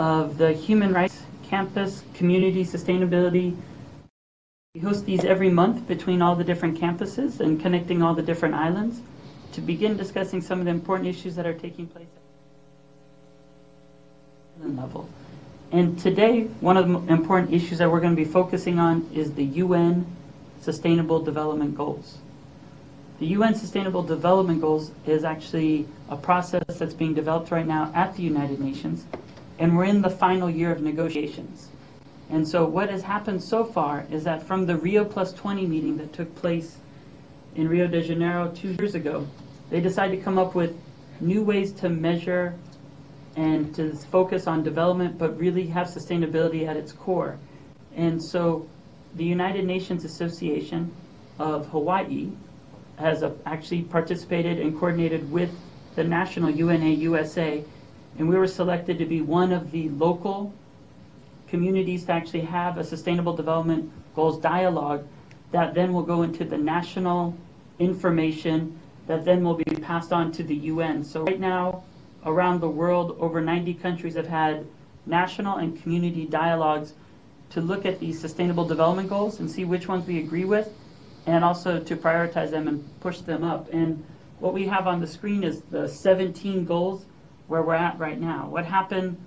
of the Human Rights Campus Community Sustainability. We host these every month between all the different campuses and connecting all the different islands to begin discussing some of the important issues that are taking place at the island level. And today, one of the important issues that we're going to be focusing on is the UN Sustainable Development Goals. The UN Sustainable Development Goals is actually a process that's being developed right now at the United Nations, and we're in the final year of negotiations. And so what has happened so far is that from the Rio+20 meeting that took place in Rio de Janeiro 2 years ago, they decided to come up with new ways to measure and to focus on development, but really have sustainability at its core. And so the United Nations Association of Hawai'i has actually participated and coordinated with the national UNA-USA, and we were selected to be one of the local communities to actually have a Sustainable Development Goals dialogue that then will go into the national information that then will be passed on to the UN. So right now, around the world, over 90 countries have had national and community dialogues to look at these Sustainable Development Goals and see which ones we agree with, and also to prioritize them and push them up. And what we have on the screen is the 17 goals where we're at right now. What happened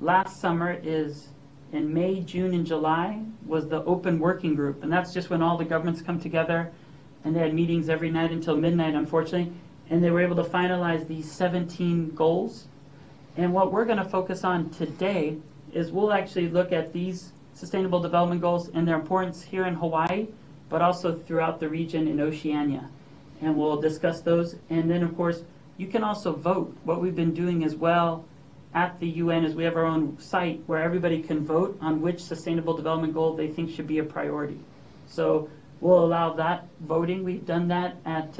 last summer is in May, June, and July was the open working group, and that's just when all the governments come together, and they had meetings every night until midnight, unfortunately, and they were able to finalize these 17 goals. And what we're going to focus on today is we'll actually look at these Sustainable Development Goals and their importance here in Hawaii, but also throughout the region in Oceania. And we'll discuss those. And then, of course, you can also vote. What we've been doing as well at the UN is we have our own site where everybody can vote on which Sustainable Development Goal they think should be a priority. So we'll allow that voting. We've done that at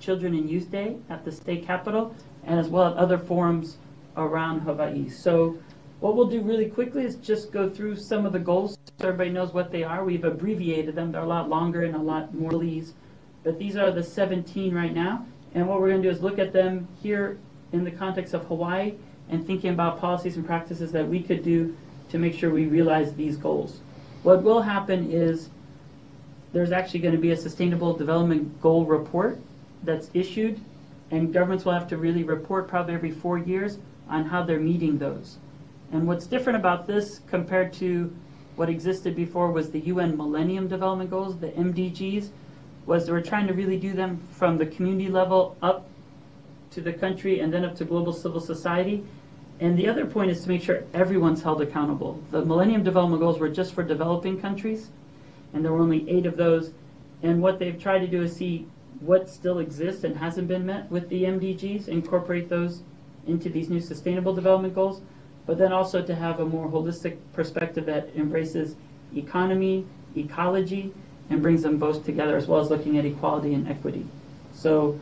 Children and Youth Day at the state capitol, and as well at other forums around Hawaii. So what we'll do really quickly is just go through some of the goals so everybody knows what they are. We've abbreviated them. They're a lot longer and a lot more leaves, but these are the 17 right now. And what we're going to do is look at them here in the context of Hawaii and thinking about policies and practices that we could do to make sure we realize these goals. What will happen is there's actually going to be a Sustainable Development Goal report that's issued, and governments will have to really report probably every 4 years on how they're meeting those. And what's different about this compared to what existed before was the UN Millennium Development Goals, the MDGs, was they were trying to really do them from the community level up to the country and then up to global civil society. And the other point is to make sure everyone's held accountable. The Millennium Development Goals were just for developing countries, and there were only 8 of those. And what they've tried to do is see what still exists and hasn't been met with the MDGs, incorporate those into these new Sustainable Development Goals, but then also to have a more holistic perspective that embraces economy, ecology, and brings them both together, as well as looking at equality and equity. So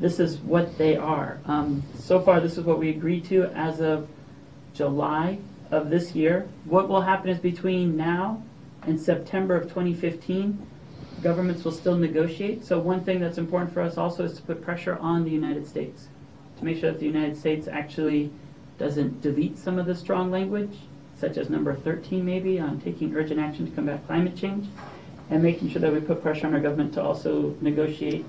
this is what they are. So far, this is what we agreed to as of July of this year. What will happen is between now and September of 2015, governments will still negotiate. So one thing that's important for us also is to put pressure on the United States to make sure that the United States actually doesn't delete some of the strong language, such as number 13 maybe, on taking urgent action to combat climate change, and making sure that we put pressure on our government to also negotiate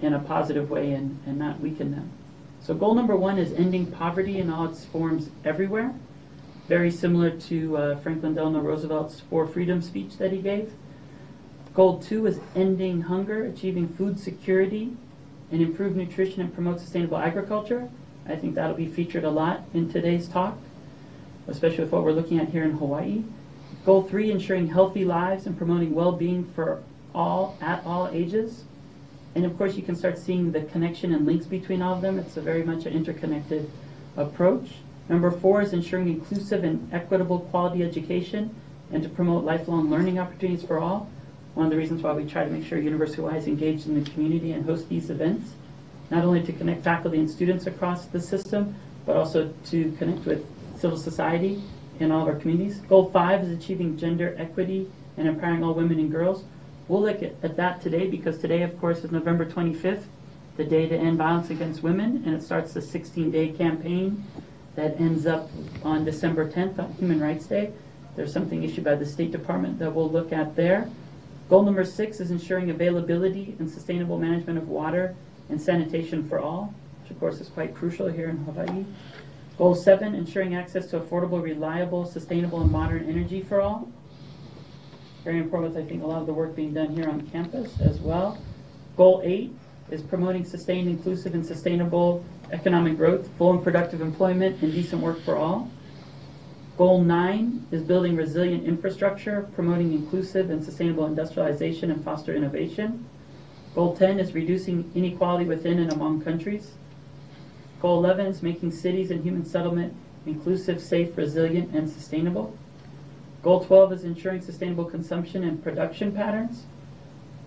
in a positive way and not weaken them. So goal number 1 is ending poverty in all its forms everywhere, very similar to Franklin Delano Roosevelt's For Freedom speech that he gave. Goal 2 is ending hunger, achieving food security, and improve nutrition and promote sustainable agriculture. I think that'll be featured a lot in today's talk, especially with what we're looking at here in Hawaii. Goal 3, ensuring healthy lives and promoting well-being for all at all ages. And of course, you can start seeing the connection and links between all of them. It's a very much an interconnected approach. Number 4 is ensuring inclusive and equitable quality education and to promote lifelong learning opportunities for all. One of the reasons why we try to make sure University of Hawaii is engaged in the community and host these events, not only to connect faculty and students across the system, but also to connect with civil society in all of our communities. Goal 5 is achieving gender equity and empowering all women and girls. We'll look at that today because today, of course, is November 25th, the day to end violence against women, and it starts the 16-day campaign that ends up on December 10th, on Human Rights Day. There's something issued by the State Department that we'll look at there. Goal number 6 is ensuring availability and sustainable management of water and sanitation for all, which of course is quite crucial here in Hawaii. Goal 7, ensuring access to affordable, reliable, sustainable, and modern energy for all. Very important with, I think, a lot of the work being done here on campus as well. Goal 8 is promoting sustained, inclusive, and sustainable economic growth, full and productive employment, and decent work for all. Goal 9 is building resilient infrastructure, promoting inclusive and sustainable industrialization, and foster innovation. Goal 10 is reducing inequality within and among countries. Goal 11 is making cities and human settlement inclusive, safe, resilient, and sustainable. Goal 12 is ensuring sustainable consumption and production patterns,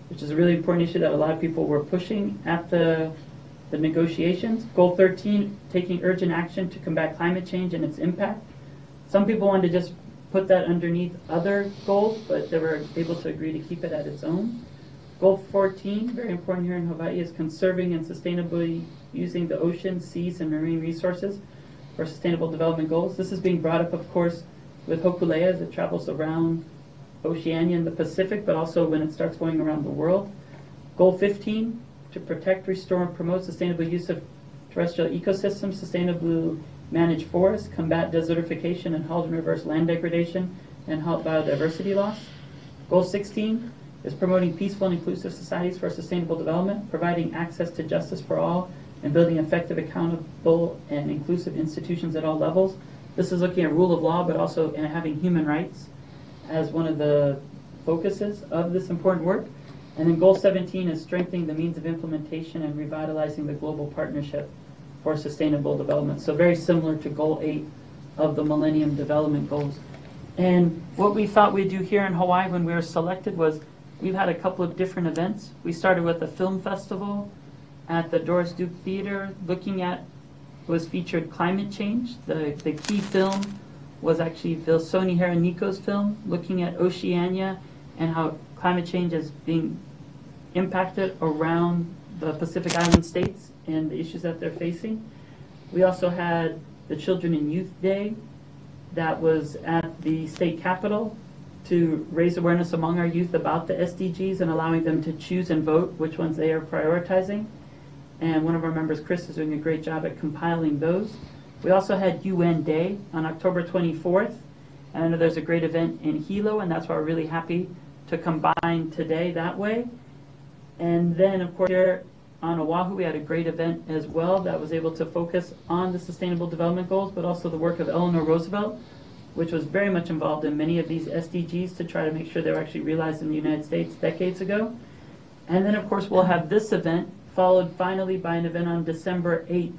which is a really important issue that a lot of people were pushing at the negotiations. Goal 13, taking urgent action to combat climate change and its impact. Some people wanted to just put that underneath other goals, but they were able to agree to keep it at its own. Goal 14, very important here in Hawaii, is conserving and sustainably using the ocean, seas, and marine resources for Sustainable Development Goals. This is being brought up, of course, with Hokulea as it travels around Oceania and the Pacific, but also when it starts going around the world. Goal 15, to protect, restore, and promote sustainable use of terrestrial ecosystems, sustainably manage forests, combat desertification, and halt and reverse land degradation, and halt biodiversity loss. Goal 16 is promoting peaceful and inclusive societies for sustainable development, providing access to justice for all, and building effective, accountable, and inclusive institutions at all levels. This is looking at rule of law, but also having human rights as one of the focuses of this important work. And then goal 17 is strengthening the means of implementation and revitalizing the global partnership for sustainable development. So very similar to goal 8 of the Millennium Development Goals. And what we thought we'd do here in Hawaii when we were selected was we've had a couple of different events. We started with a film festival at the Doris Duke Theater looking at was featured climate change. The key film was actually Vilsoni Heranico's film looking at Oceania and how climate change is being impacted around the Pacific Island states and the issues that they're facing. We also had the Children and Youth Day that was at the state capitol to raise awareness among our youth about the SDGs and allowing them to choose and vote which ones they are prioritizing. And one of our members, Chris, is doing a great job at compiling those. We also had UN Day on October 24th. And I know there's a great event in Hilo, and that's why we're really happy to combine today that way. And then, of course, here on Oahu, we had a great event as well that was able to focus on the Sustainable Development Goals, but also the work of Eleanor Roosevelt, which was very much involved in many of these SDGs to try to make sure they were actually realized in the United States decades ago. And then, of course, we'll have this event, followed finally by an event on December 8th,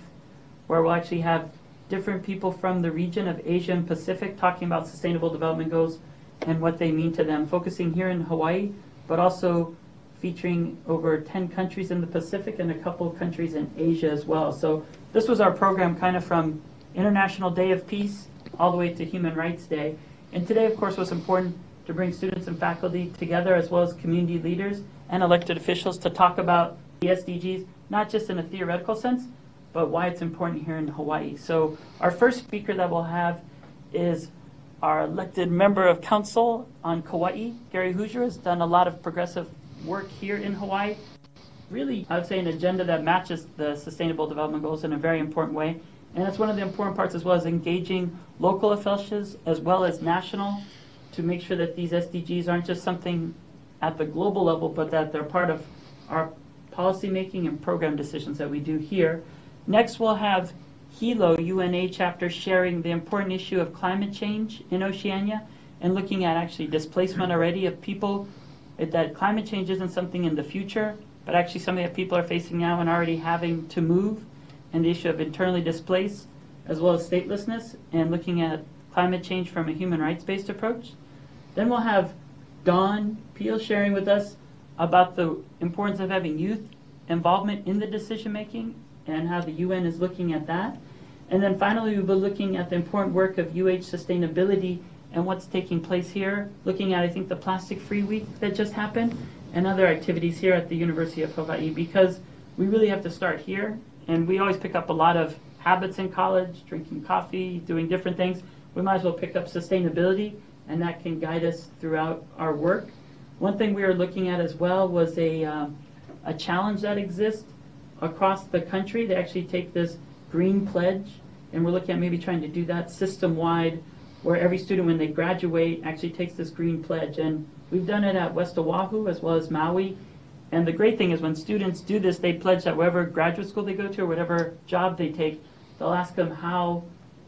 where we'll actually have different people from the region of Asia and Pacific talking about Sustainable Development Goals and what they mean to them, focusing here in Hawaii, but also featuring over 10 countries in the Pacific and a couple of countries in Asia as well. So this was our program kind of from International Day of Peace all the way to Human Rights Day. And today, of course, was important to bring students and faculty together as well as community leaders and elected officials to talk about the SDGs, not just in a theoretical sense, but why it's important here in Hawaii. So our first speaker that we'll have is our elected member of council on Kauai. Gary Hooser has done a lot of progressive work here in Hawaii. Really, I would say an agenda that matches the Sustainable Development Goals in a very important way. And that's one of the important parts as well, as engaging local officials as well as national to make sure that these SDGs aren't just something at the global level, but that they're part of our policy making and program decisions that we do here. Next, we'll have Hilo UNA chapter sharing the important issue of climate change in Oceania and looking at actually displacement already of people, that climate change isn't something in the future, but actually something that people are facing now and already having to move, and the issue of internally displaced as well as statelessness, and looking at climate change from a human rights-based approach. Then we'll have Don Peele sharing with us about the importance of having youth involvement in the decision-making and how the UN is looking at that. And then finally, we'll be looking at the important work of UH sustainability and what's taking place here, looking at, I think, the Plastic Free Week that just happened and other activities here at the University of Hawaii, because we really have to start here. And we always pick up a lot of habits in college, drinking coffee, doing different things, we might as well pick up sustainability, and that can guide us throughout our work. One thing we were looking at as well was a challenge that exists across the country. They actually take this green pledge, and we're looking at maybe trying to do that system-wide, where every student, when they graduate, actually takes this green pledge. And we've done it at West Oahu as well as Maui. And the great thing is when students do this, they pledge that whatever graduate school they go to or whatever job they take, they'll ask them how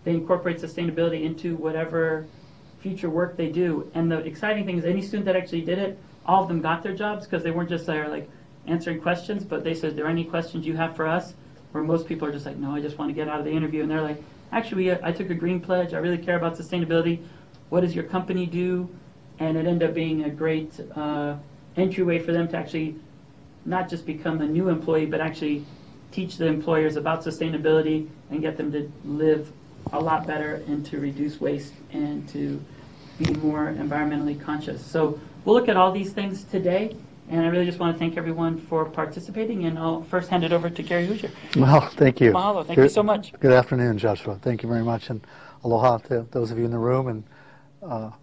they incorporate sustainability into whatever future work they do. And the exciting thing is any student that actually did it, all of them got their jobs, because they weren't just there like answering questions, but they said, "Are there any questions you have for us?" Where most people are just like, "No, I just want to get out of the interview." And they're like, "Actually, I took a green pledge. I really care about sustainability. What does your company do?" And it ended up being a great entryway for them to actually not just become a new employee, but actually teach the employers about sustainability and get them to live a lot better and to reduce waste and to be more environmentally conscious. So we'll look at all these things today, and I really just want to thank everyone for participating, and I'll first hand it over to Gary Hooser. Well, thank you. Mahalo, thank you so much. Good afternoon, Joshua. Thank you very much, and aloha to those of you in the room and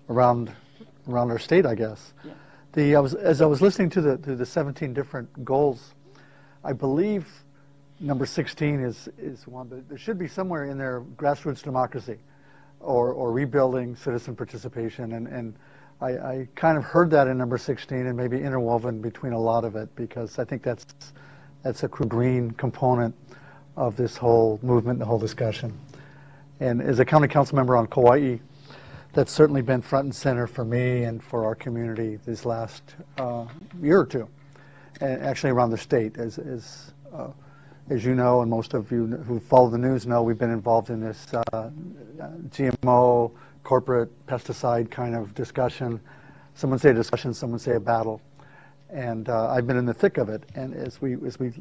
around our state, I guess. Yeah. As I was listening to the 17 different goals, I believe number 16 is one, but there should be somewhere in there grassroots democracy, or rebuilding citizen participation, and I kind of heard that in number 16 and maybe interwoven between a lot of it, because I think that's a green component of this whole movement, the whole discussion. And as a county council member on Kauai, that's certainly been front and center for me and for our community this last year or two, and actually around the state. As you know, and most of you who follow the news know, we've been involved in this GMO corporate pesticide kind of discussion. Some would say a discussion, some would say a battle, and I've been in the thick of it. And as we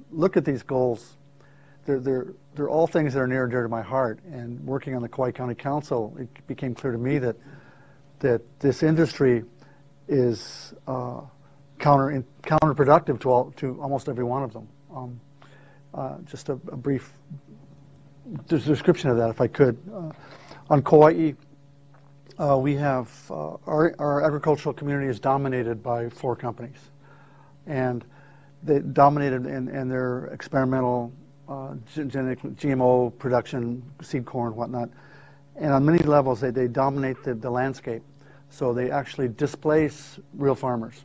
look at these goals, They're all things that are near and dear to my heart, and working on the Kauai County Council, it became clear to me that this industry is counterproductive to almost every one of them. Just a brief description of that, if I could. On Kauai, we have our agricultural community is dominated by four companies, and they dominated in their experimental GMO production, seed corn, whatnot, and on many levels they dominate the landscape. So they actually displace real farmers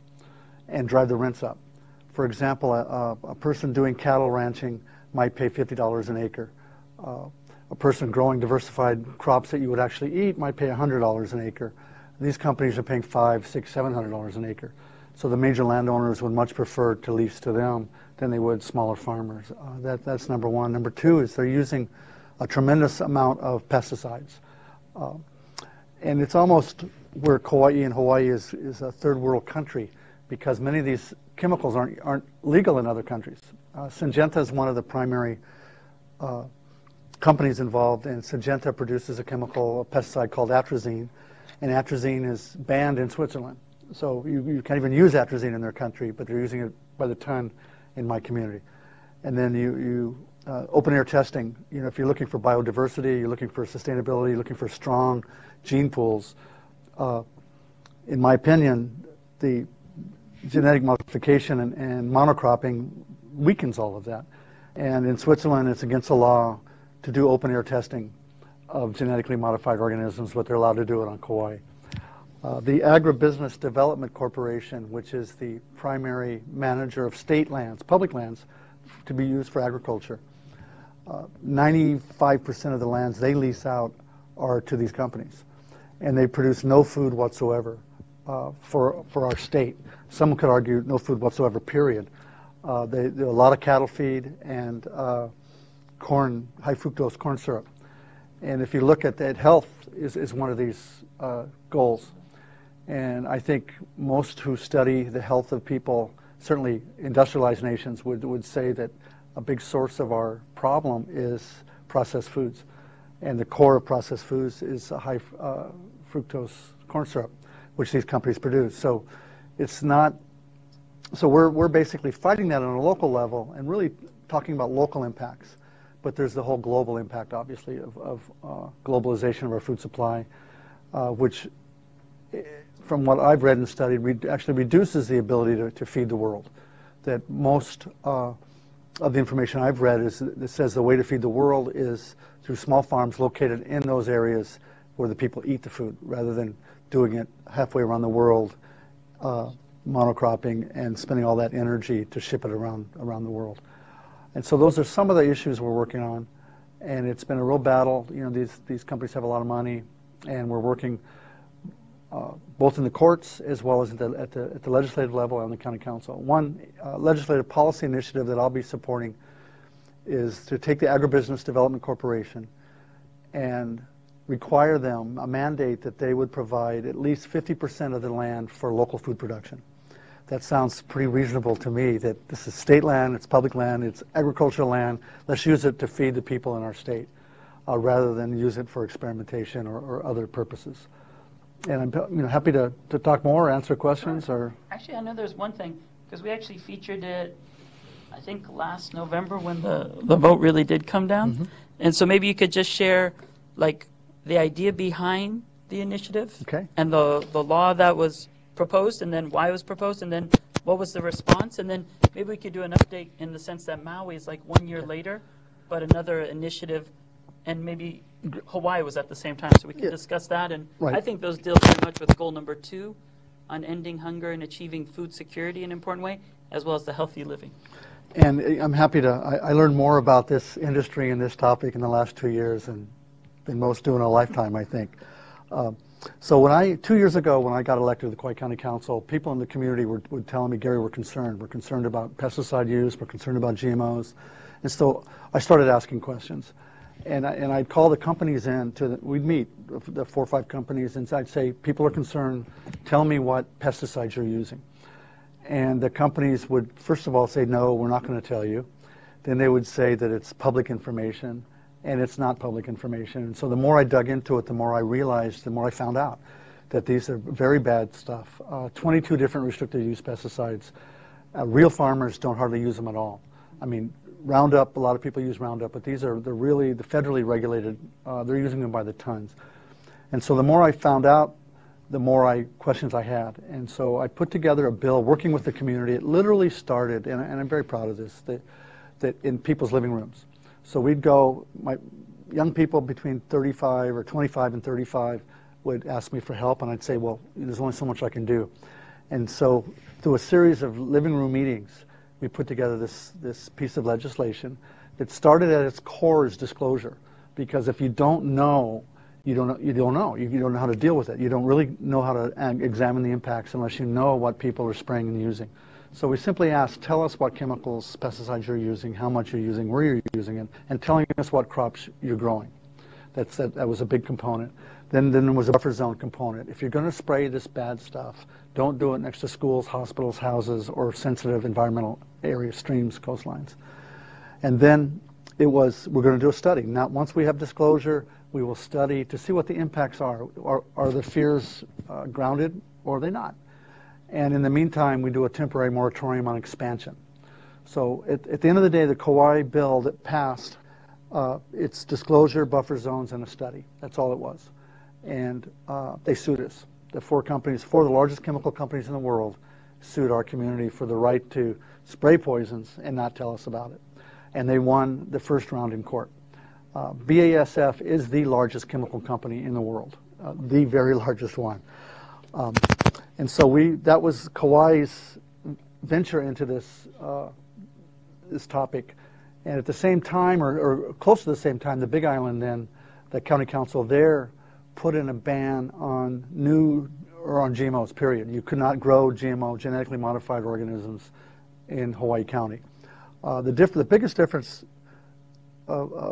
and drive the rents up. For example, a person doing cattle ranching might pay $50 an acre. A person growing diversified crops that you would actually eat might pay $100 an acre. These companies are paying $500, $600, $700 an acre. So the major landowners would much prefer to lease to them than they would smaller farmers. That's number one. Number two is they're using a tremendous amount of pesticides. And it's almost where Kauai and Hawaii is a third world country, because many of these chemicals aren't legal in other countries. Syngenta is one of the primary companies involved, and Syngenta produces a pesticide called atrazine, and atrazine is banned in Switzerland. So you can't even use atrazine in their country, but they're using it by the ton in my community. And then you open air testing. You know, if you're looking for biodiversity, you're looking for sustainability, you're looking for strong gene pools. In my opinion, the genetic modification and monocropping weakens all of that. And in Switzerland, it's against the law to do open air testing of genetically modified organisms, but they're allowed to do it on Kauai. The Agribusiness Development Corporation, which is the primary manager of state lands, public lands, to be used for agriculture, 95% of the lands they lease out are to these companies, and they produce no food whatsoever for our state. Some could argue no food whatsoever, period. They do a lot of cattle feed and corn, high fructose corn syrup. And if you look at that, health is one of these goals. And I think most who study the health of people, certainly industrialized nations, would say that a big source of our problem is processed foods. And the core of processed foods is a high fructose corn syrup, which these companies produce. So it's not, so we're basically fighting that on a local level and really talking about local impacts. But there's the whole global impact, obviously, of globalization of our food supply, which, from what I've read and studied, actually reduces the ability to feed the world. That most of the information I've read is that says the way to feed the world is through small farms located in those areas where the people eat the food, rather than doing it halfway around the world, monocropping and spending all that energy to ship it around the world. And so those are some of the issues we're working on, and it's been a real battle. You know, these companies have a lot of money, and we're working both in the courts as well as at the legislative level and the county council. One legislative policy initiative that I'll be supporting is to take the Agribusiness Development Corporation and require them, a mandate that they would provide at least 50% of the land for local food production. That sounds pretty reasonable to me, that this is state land, it's public land, it's agricultural land, let's use it to feed the people in our state, rather than use it for experimentation or other purposes. And I'm happy to talk more, answer questions. Sure. Or actually, I know there's one thing, because we actually featured it, I think, last November when the vote really did come down. Mm-hmm. And so maybe you could just share, like, the idea behind the initiative, okay, and the law that was proposed, and then why it was proposed, and then what was the response, and then maybe we could do an update in the sense that Maui is like 1 year later, but another initiative, and maybe Hawaii was at the same time, so we can discuss that. And right. I think those deal very much with goal number 2 on ending hunger and achieving food security in an important way, as well as the healthy living. And I'm happy to, I learned more about this industry and this topic in the last 2 years than most do in a lifetime, I think. So 2 years ago, when I got elected to the Kauai County Council, people in the community were telling me, Gary, we're concerned. We're concerned about pesticide use. We're concerned about GMOs. And so I started asking questions. And I'd call the companies in, we'd meet, the 4 or 5 companies, and I'd say, people are concerned. Tell me what pesticides you're using. And the companies would, first of all, say, no, we're not going to tell you. Then they would say that it's public information. And it's not public information. And so the more I dug into it, the more I realized, the more I found out that these are very bad stuff. 22 different restricted use pesticides. Real farmers don't hardly use them at all. I mean, Roundup, a lot of people use Roundup, but these are really the federally regulated, they're using them by the tons. And so the more I found out, the more questions I had. And so I put together a bill working with the community. It literally started, and I'm very proud of this, that in people's living rooms. So we'd go, my young people between 35 or 25 and 35 would ask me for help, and I'd say, well, there's only so much I can do. And so through a series of living room meetings, we put together this piece of legislation that started at its core as disclosure, because if you don't know, you don't know how to deal with it. You don't really know how to examine the impacts unless you know what people are spraying and using. So we simply asked, tell us what chemicals, pesticides you're using, how much you're using, where you're using it, and telling us what crops you're growing. That was a big component. Then there was a buffer zone component. If you're going to spray this bad stuff, don't do it next to schools, hospitals, houses, or sensitive environmental areas, streams, coastlines. And then it was, we're going to do a study. Now, once we have disclosure, we will study to see what the impacts are. Are the fears grounded, or are they not? And in the meantime, we do a temporary moratorium on expansion. So at the end of the day, the Kauai bill that passed, it's disclosure, buffer zones, and a study. That's all it was. And they sued us. The 4 companies, 4 of the largest chemical companies in the world, sued our community for the right to spray poisons and not tell us about it. And they won the first round in court. BASF is the largest chemical company in the world, the very largest one. And so that was Kauai's venture into this topic. And at the same time, or close to the same time, the Big Island then, the county council there put in a ban on on GMOs, period. You could not grow GMO, genetically modified organisms, in Hawaii County. The biggest difference,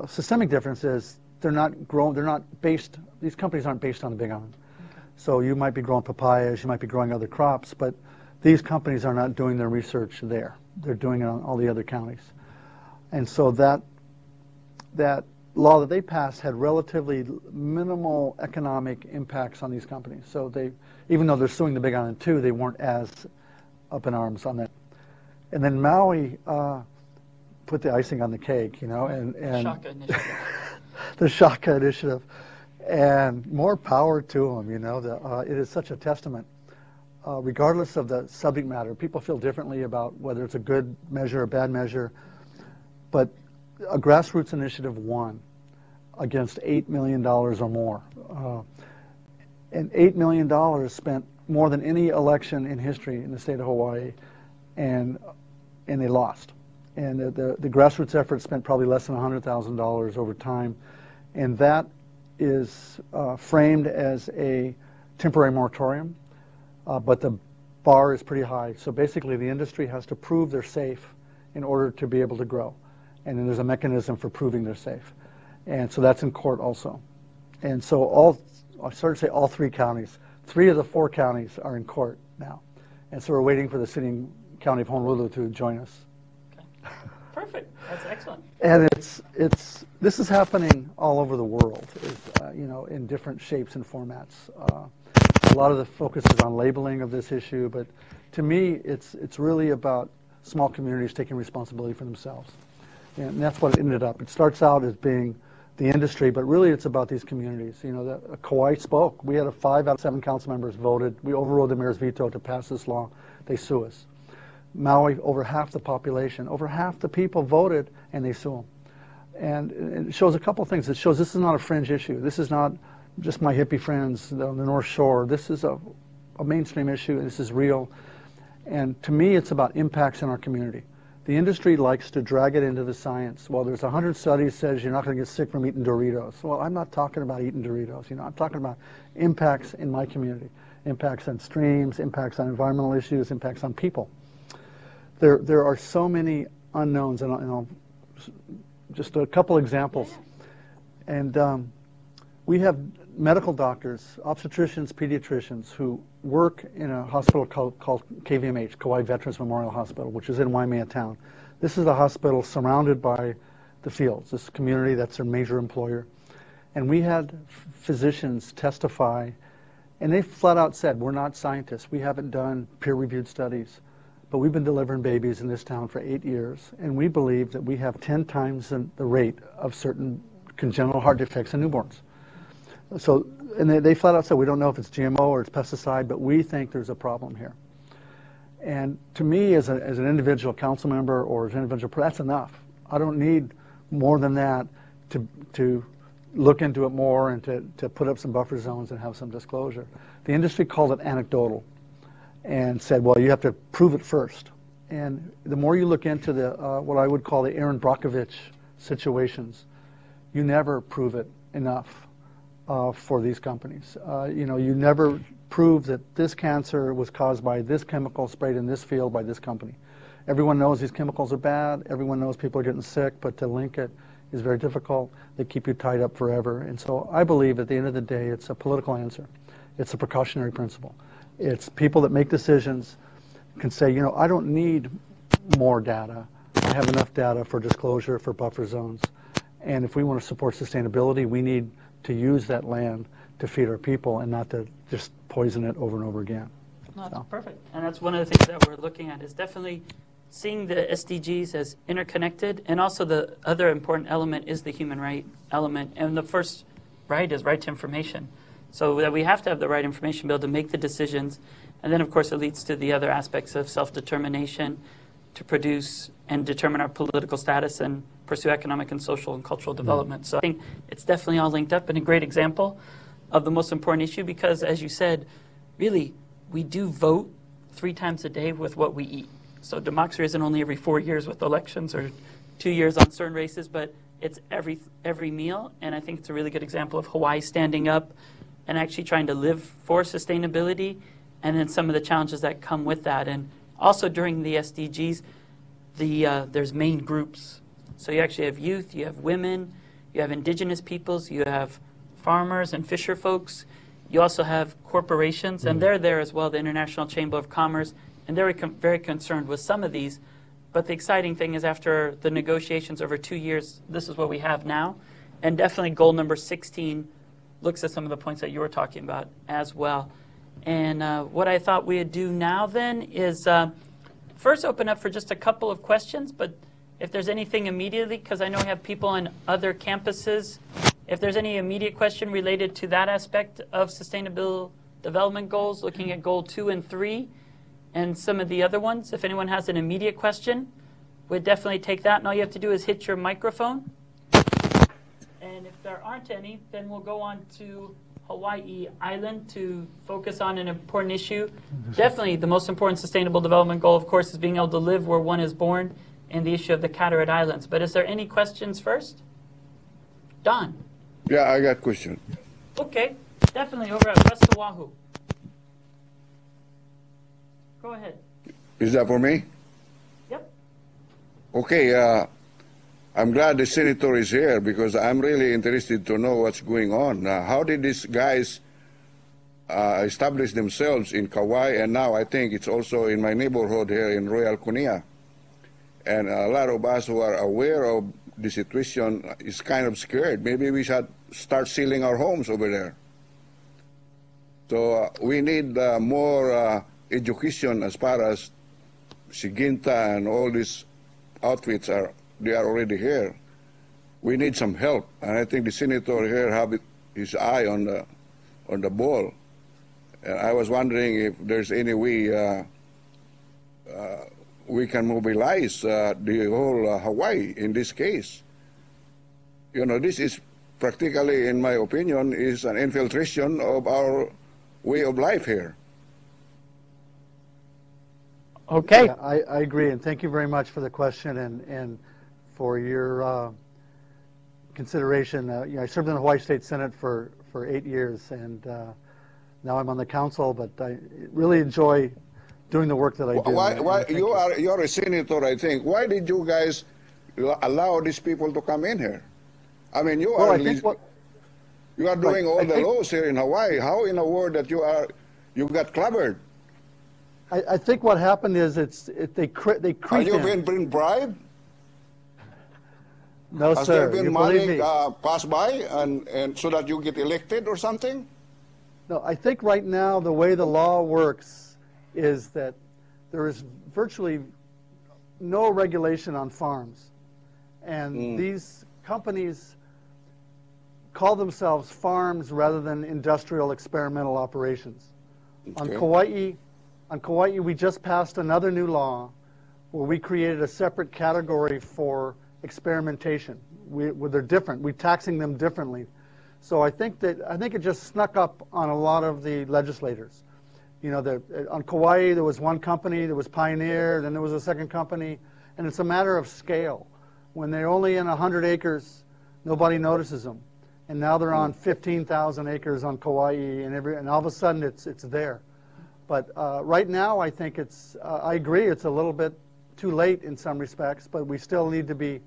systemic difference, is these companies aren't based on the Big Island. So you might be growing papayas, you might be growing other crops, but these companies are not doing their research there. They're doing it on all the other counties. And so that law that they passed had relatively minimal economic impacts on these companies. So even though they're suing the Big Island too, they weren't as up in arms on that. And then Maui, put the icing on the cake, you know, and Shaka initiative. The Shaka initiative, and more power to them, you know. It is such a testament, regardless of the subject matter. People feel differently about whether it's a good measure or bad measure, but a grassroots initiative won against $8 million or more. And $8 million spent more than any election in history in the state of Hawaii, and they lost. And the grassroots effort spent probably less than $100,000 over time, and that is framed as a temporary moratorium, but the bar is pretty high. So basically the industry has to prove they're safe in order to be able to grow, and then there's a mechanism for proving they're safe. And so that's in court also. And so I started to say all three counties, three of the four counties are in court now. And so we're waiting for the city and county of Honolulu to join us. Perfect. That's excellent. And this is happening all over the world, you know, in different shapes and formats. A lot of the focus is on labeling of this issue, but to me, it's really about small communities taking responsibility for themselves, and that's what it ended up. It starts out as being the industry, but really it's about these communities. You know, Kauai spoke. We had 5 out of 7 council members voted. We overrode the mayor's veto to pass this law. They sue us. Maui, over half the population, over half the people voted, and they sue them. And it shows a couple things. It shows this is not a fringe issue. This is not just my hippie friends on the North Shore. This is a mainstream issue. This is real. And to me, it's about impacts in our community. The industry likes to drag it into the science. Well, there's 100 studies says you're not going to get sick from eating Doritos. Well, I'm not talking about eating Doritos. You know, I'm talking about impacts in my community, impacts on streams, impacts on environmental issues, impacts on people. There are so many unknowns, and I'll, just a couple examples. And we have medical doctors, obstetricians, pediatricians, who work in a hospital called KVMH, Kauai Veterans Memorial Hospital, which is in Waimea town. This is the hospital surrounded by the fields, this community that's their major employer. And we had physicians testify, and they flat out said, we're not scientists. We haven't done peer-reviewed studies. But we've been delivering babies in this town for 8 years, and we believe that we have 10 times the rate of certain congenital heart defects in newborns. So, and they flat out said, we don't know if it's GMO or it's pesticide, but we think there's a problem here. And to me, as an individual council member or as an individual, that's enough. I don't need more than that to look into it more and to put up some buffer zones and have some disclosure. The industry called it anecdotal, and said, well, you have to prove it first. And the more you look into the what I would call the Aaron Brockovich situations, you never prove it enough for these companies. You know, you never prove that this cancer was caused by this chemical sprayed in this field by this company. Everyone knows these chemicals are bad. Everyone knows people are getting sick, but to link it is very difficult. They keep you tied up forever. And so I believe at the end of the day, it's a political answer. It's a precautionary principle. It's people that make decisions can say, you know, I don't need more data. I have enough data for disclosure, for buffer zones. And if we want to support sustainability, we need to use that land to feed our people and not to just poison it over and over again. No, that's perfect. And that's one of the things that we're looking at is definitely seeing the SDGs as interconnected. And also the other important element is the human right element. And the first right is right to information. So that we have to have the right information to be able to make the decisions. And then, of course, it leads to the other aspects of self-determination to produce and determine our political status and pursue economic and social and cultural development. So I think it's definitely all linked up and a great example of the most important issue because, as you said, really, we do vote 3 times a day with what we eat. So democracy isn't only every 4 years with elections or 2 years on certain races, but it's every meal. And I think it's a really good example of Hawaii standing up and actually trying to live for sustainability, and then some of the challenges that come with that. And also during the SDGs, there's main groups. So you actually have youth, you have women, you have indigenous peoples, you have farmers and fisher folks. You also have corporations, and they're there as well, the International Chamber of Commerce, and they're very concerned with some of these. But the exciting thing is after the negotiations over 2 years, this is what we have now. And definitely goal number 16 looks at some of the points that you were talking about as well. And what I thought we would do now then is first open up for just a couple of questions, but If there's anything immediately, because I know we have people on other campuses, if there's any immediate question related to that aspect of Sustainable Development Goals, looking at Goal 2 and 3 and some of the other ones, if anyone has an immediate question, we'd definitely take that. And all you have to do is hit your microphone. And if there aren't any, then we'll go on to Hawaii Island to focus on an important issue. Definitely the most important Sustainable Development Goal, of course, is being able to live where one is born, and the issue of the Carteret Islands. But is there any questions first? Don? Yeah, I got a question. Okay, definitely over at West Oahu. Go ahead. Is that for me? Yep. Okay, I'm glad the senator is here because I'm really interested to know what's going on. How did these guys establish themselves in Kauai? And now I think it's also in my neighborhood here in Royal Kunia. And a lot of us who are aware of the situation is kind of scared. Maybe we should start sealing our homes over there. So we need more education as far as Syngenta and all these outfits are. They are already here. We need some help, and I think the senator here have his eye on the ball. And I was wondering if there's any way we can mobilize the whole Hawaii in this case. You know, this is practically, in my opinion, is an infiltration of our way of life here. Okay. Yeah, I agree, and thank you very much for the question and for your consideration. You know, I served in the Hawaii State Senate for 8 years, and now I'm on the council, but I really enjoy doing the work that I do. Why you're a senator, I think. Why did you guys allow these people to come in here? I mean, you are doing all the laws here in Hawaii. How in the world that you got clobbered? I think what happened is they creep in. Have you been bribed? No, sir. Has there been money passed by and so that you get elected or something? No, I think right now the way the law works is that there is virtually no regulation on farms. And these companies call themselves farms rather than industrial experimental operations. Okay. On Kauai, we just passed another new law where we created a separate category for experimentation. They're different. We're taxing them differently. So I think it just snuck up on a lot of the legislators. You know, on Kauai, there was one company, there was Pioneer, then there was a second company, and it's a matter of scale. When they're only in 100 acres, nobody notices them. And now they're on 15,000 acres on Kauai, and all of a sudden it's there. But right now, I think I agree, it's a little bit too late in some respects, but we still need to be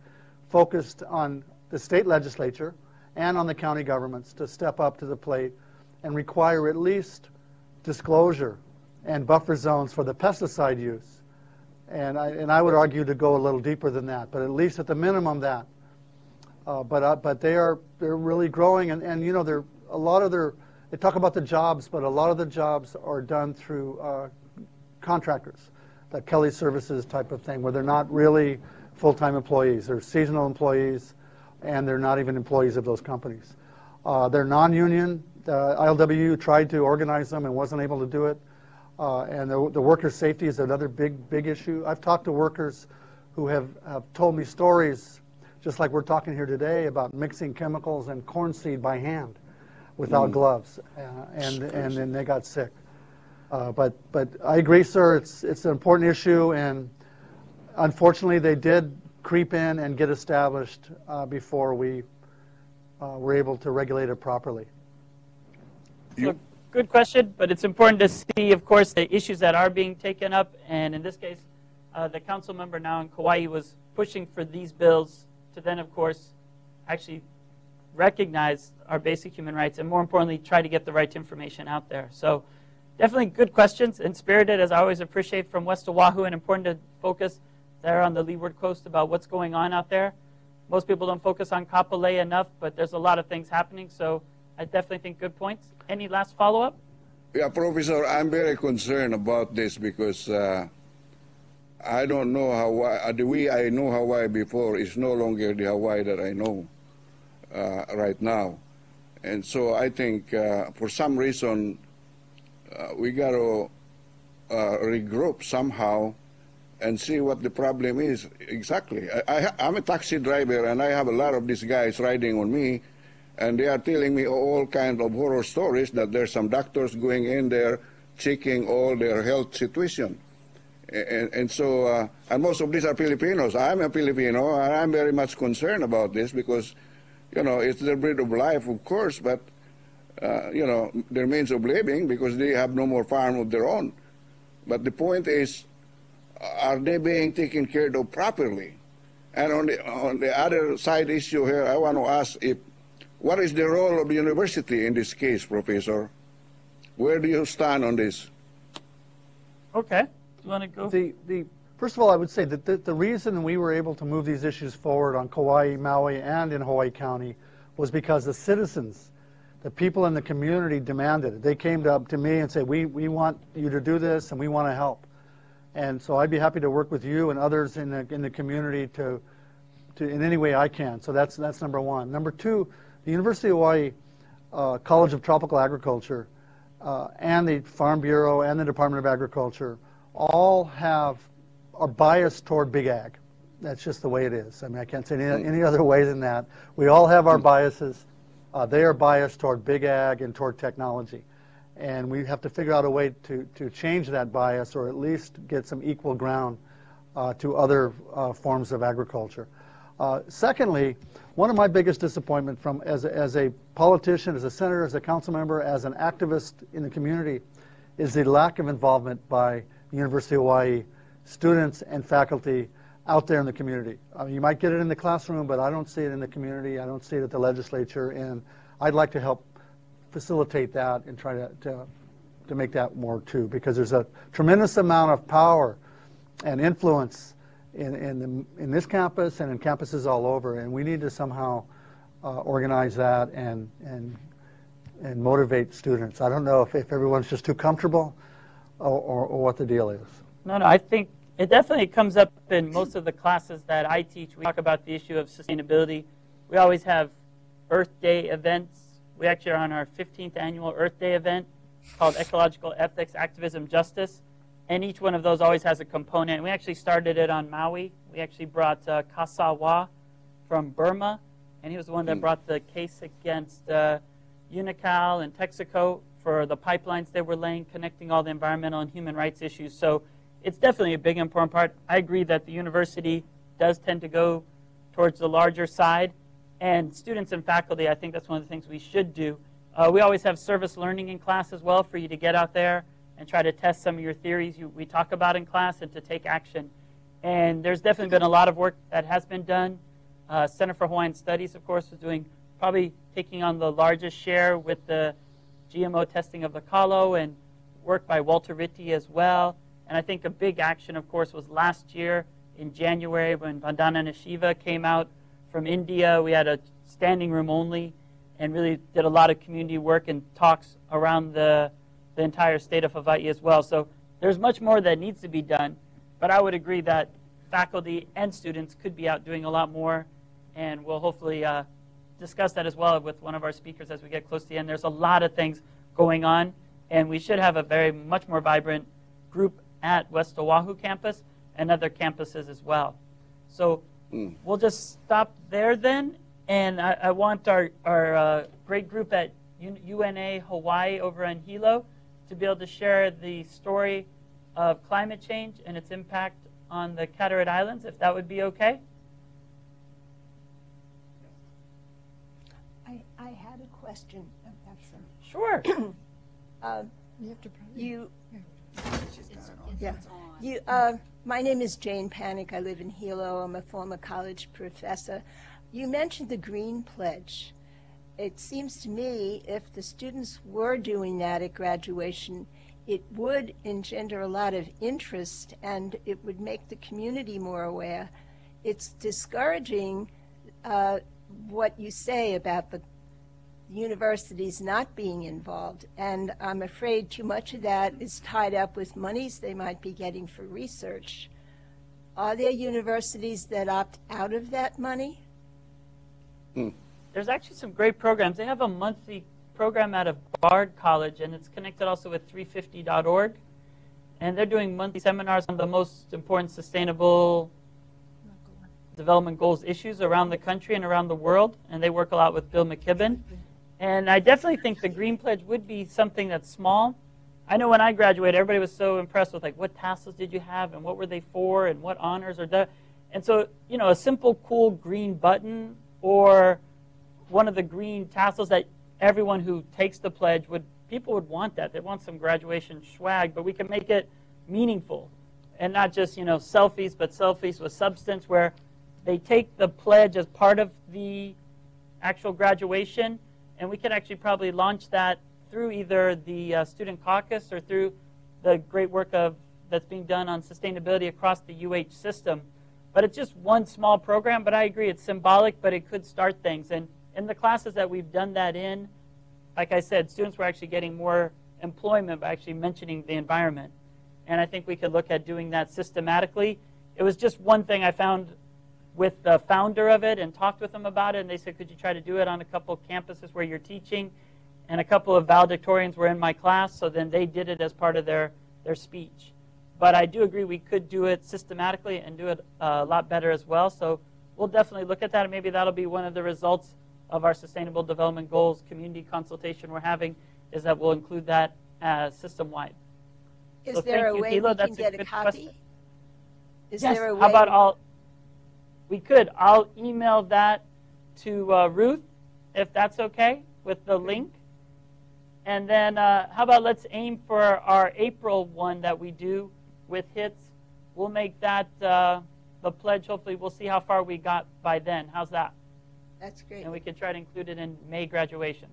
focused on the state legislature and on the county governments to step up to the plate and require at least disclosure and buffer zones for the pesticide use, and I would argue to go a little deeper than that, but at least at the minimum that. But they're really growing, and you know they talk about the jobs, but a lot of the jobs are done through contractors, that Kelly Services type of thing, where they're not really full-time employees, they're seasonal employees, and they're not even employees of those companies. They're non-union. ILWU tried to organize them and wasn't able to do it. And the worker safety is another big issue. I've talked to workers who have told me stories, just like we're talking here today, about mixing chemicals and corn seed by hand without gloves. And then they got sick. But I agree, sir, it's an important issue. And unfortunately, they did creep in and get established before we were able to regulate it properly. So good question, but it's important to see, of course, the issues that are being taken up. And in this case, the council member now in Kauai was pushing for these bills to then, of course, actually recognize our basic human rights and, more importantly, try to get the right information out there. So definitely good questions and spirited, as I always appreciate, from West Oahu, and important to focus there on the Leeward Coast about what's going on out there. Most people don't focus on Kapolei enough, but there's a lot of things happening. So I definitely think good points. Any last follow-up? Yeah, Professor, I'm very concerned about this because I don't know Hawaii. The way I know Hawaii before is no longer the Hawaii that I know right now. And so I think for some reason we got to regroup somehow and see what the problem is exactly. I'm a taxi driver, and I have a lot of these guys riding on me, and they are telling me all kinds of horror stories that there's some doctors going in there checking all their health situation. And so, and most of these are Filipinos. I'm a Filipino, and I'm very much concerned about this because, you know, it's their bread of life, of course, but, you know, their means of living because they have no more farm of their own. But the point is, are they being taken care of properly? And on the other side issue here, I want to ask what is the role of the university in this case, Professor? Where do you stand on this? Okay, do you want to go? First of all, I would say that the reason we were able to move these issues forward on Kauai, Maui, and in Hawaii County was because the citizens, the people in the community demanded it. They came up to me and said, we want you to do this and we want to help. And so I'd be happy to work with you and others in the community to in any way I can. So that's number one. Number two, the University of Hawaii College of Tropical Agriculture and the Farm Bureau and the Department of Agriculture all are biased toward big ag. That's just the way it is. I mean, I can't say any other way than that. We all have our biases. They are biased toward big ag and toward technology. And we have to figure out a way to change that bias or at least get some equal ground to other forms of agriculture. Secondly, one of my biggest disappointments as a politician, as a senator, as a council member, as an activist in the community is the lack of involvement by the University of Hawaii students and faculty out there in the community. I mean, you might get it in the classroom, but I don't see it in the community. I don't see it at the legislature, and I'd like to help facilitate that and try to make that more too, because there's a tremendous amount of power and influence in this campus and in campuses all over, and we need to somehow organize that and motivate students. I don't know if everyone's just too comfortable or what the deal is. No, I think it definitely comes up in most of the classes that I teach. We talk about the issue of sustainability. We always have Earth Day events. We actually are on our 15th annual Earth Day event called Ecological Ethics, Activism, Justice. And each one of those always has a component. We actually started it on Maui. We actually brought Kasawa from Burma. And he was the one that brought the case against Unocal and Texaco for the pipelines they were laying, connecting all the environmental and human rights issues. So it's definitely a big important part. I agree that the university does tend to go towards the larger side. And students and faculty, I think that's one of the things we should do. We always have service learning in class as well for you to get out there and try to test some of your theories we talk about in class and to take action. And there's definitely been a lot of work that has been done. Center for Hawaiian Studies, of course, is probably taking on the largest share with the GMO testing of the kalo and work by Walter Ritty as well. And I think a big action, of course, was last year in January when Vandana Nishiva came out from India. We had a standing room only and really did a lot of community work and talks around the entire state of Hawaii as well. So there's much more that needs to be done, but I would agree that faculty and students could be out doing a lot more, and we'll hopefully discuss that as well with one of our speakers as we get close to the end. There's a lot of things going on, and we should have a much more vibrant group at West Oahu campus and other campuses as well. So we'll just stop there then, and I want our great group at UNA Hawaii over in Hilo to be able to share the story of climate change and its impact on the Carteret Islands, if that would be okay. I had a question. Sure. My name is Jane Panic. I live in Hilo. I'm a former college professor. You mentioned the Green Pledge. It seems to me if the students were doing that at graduation, it would engender a lot of interest and it would make the community more aware. It's discouraging what you say about the universities not being involved, and I'm afraid too much of that is tied up with monies they might be getting for research. Are there universities that opt out of that money? There's actually some great programs. They have a monthly program out of Bard College, and it's connected also with 350.org. And they're doing monthly seminars on the most important sustainable development goals issues around the country and around the world. And they work a lot with Bill McKibben. And I definitely think the Green Pledge would be something that's small. I know when I graduated, everybody was so impressed with, like, what tassels did you have and what were they for and what honors are done. And so, you know, a simple, cool green button or one of the green tassels that everyone who takes the pledge would, people would want that. They want some graduation swag, but we can make it meaningful and not just, you know, selfies, but selfies with substance where they take the pledge as part of the actual graduation. And we could actually probably launch that through either the student caucus or through the great work of, that's being done on sustainability across the UH system. But it's just one small program, but I agree, it's symbolic, but it could start things. And in the classes that we've done that in, like I said, students were actually getting more employment by actually mentioning the environment. And I think we could look at doing that systematically. It was just one thing I found with the founder of it and talked with them about it, and they said, could you try to do it on a couple of campuses where you're teaching? And a couple of valedictorians were in my class, so then they did it as part of their speech. But I do agree we could do it systematically and do it a lot better as well. So we'll definitely look at that, and maybe that'll be one of the results of our Sustainable Development Goals community consultation we're having, is that we'll include that system-wide. Is there a way we can get a copy? Yes, how about all? We could. I'll email that to Ruth, if that's okay, with the link. And then how about let's aim for our April one that we do with HITS. We'll make that the pledge. Hopefully, we'll see how far we got by then. How's that? That's great. And we can try to include it in May graduations.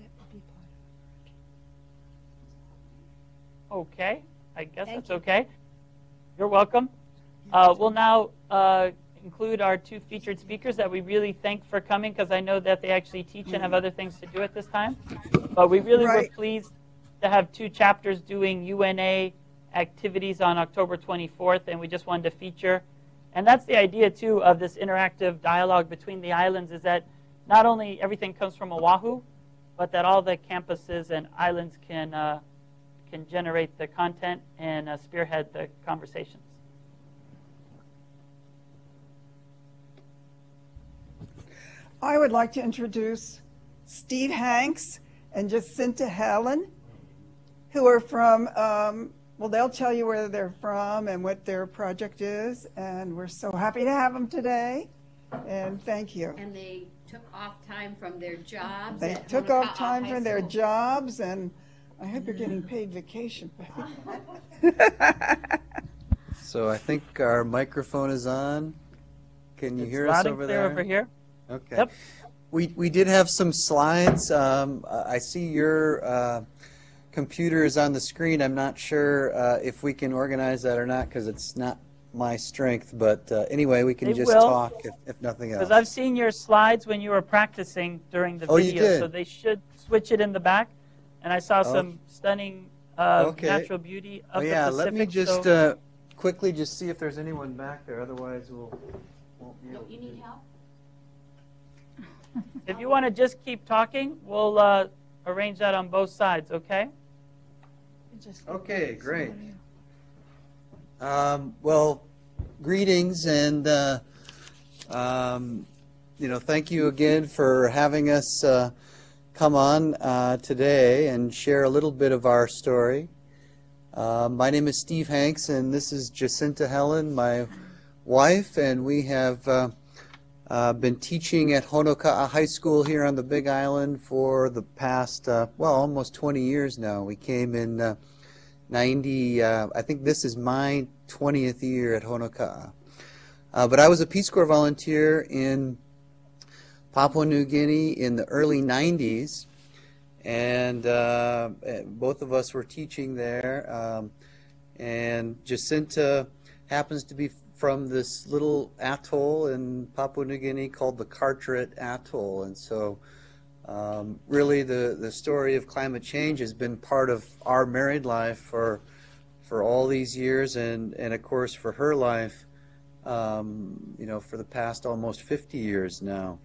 That would be part of it. Okay. I guess Thank that's you. Okay. You're welcome. We'll now include our two featured speakers that we really thank for coming, because I know that they actually teach and have other things to do at this time. But we really were pleased to have two chapters doing UNA activities on October 24th, and we just wanted to feature. And that's the idea, too, of this interactive dialogue between the islands, is that not only everything comes from Oahu, but that all the campuses and islands can generate the content and spearhead the conversations. I would like to introduce Steve Hanks and Jacinta Helen, who are from, well, they'll tell you where they're from and what their project is, and we're so happy to have them today, and thank you. And they took off time from their jobs. They took off time from their jobs, and I hope you're getting paid vacation pay. So I think our microphone is on. Can you hear us over there? Over here. Okay. Yep. We did have some slides. I see your computer is on the screen. I'm not sure if we can organize that or not, because it's not my strength. But anyway, we can talk if nothing else. Because I've seen your slides when you were practicing during the video, you did. So they should switch it in the back. And I saw some stunning natural beauty of the Pacific. Let me just quickly just see if there's anyone back there. Otherwise, won't be able to. You need help? If you want to just keep talking, we'll arrange that on both sides, okay? Okay, great. Well, greetings, and you know, thank you again for having us come on today and share a little bit of our story. My name is Steve Hanks, and this is Jacinta Helen, my wife, and we have been teaching at Honoka'a High School here on the Big Island for the past, well, almost 20 years now. We came in 90, I think this is my 20th year at Honoka'a. But I was a Peace Corps volunteer in Papua New Guinea in the early 90s, and both of us were teaching there. And Jacinta happens to be from this little atoll in Papua New Guinea called the Carteret Atoll. And so really the story of climate change has been part of our married life for for all these years, and of course for her life, you know, for the past almost 50 years now.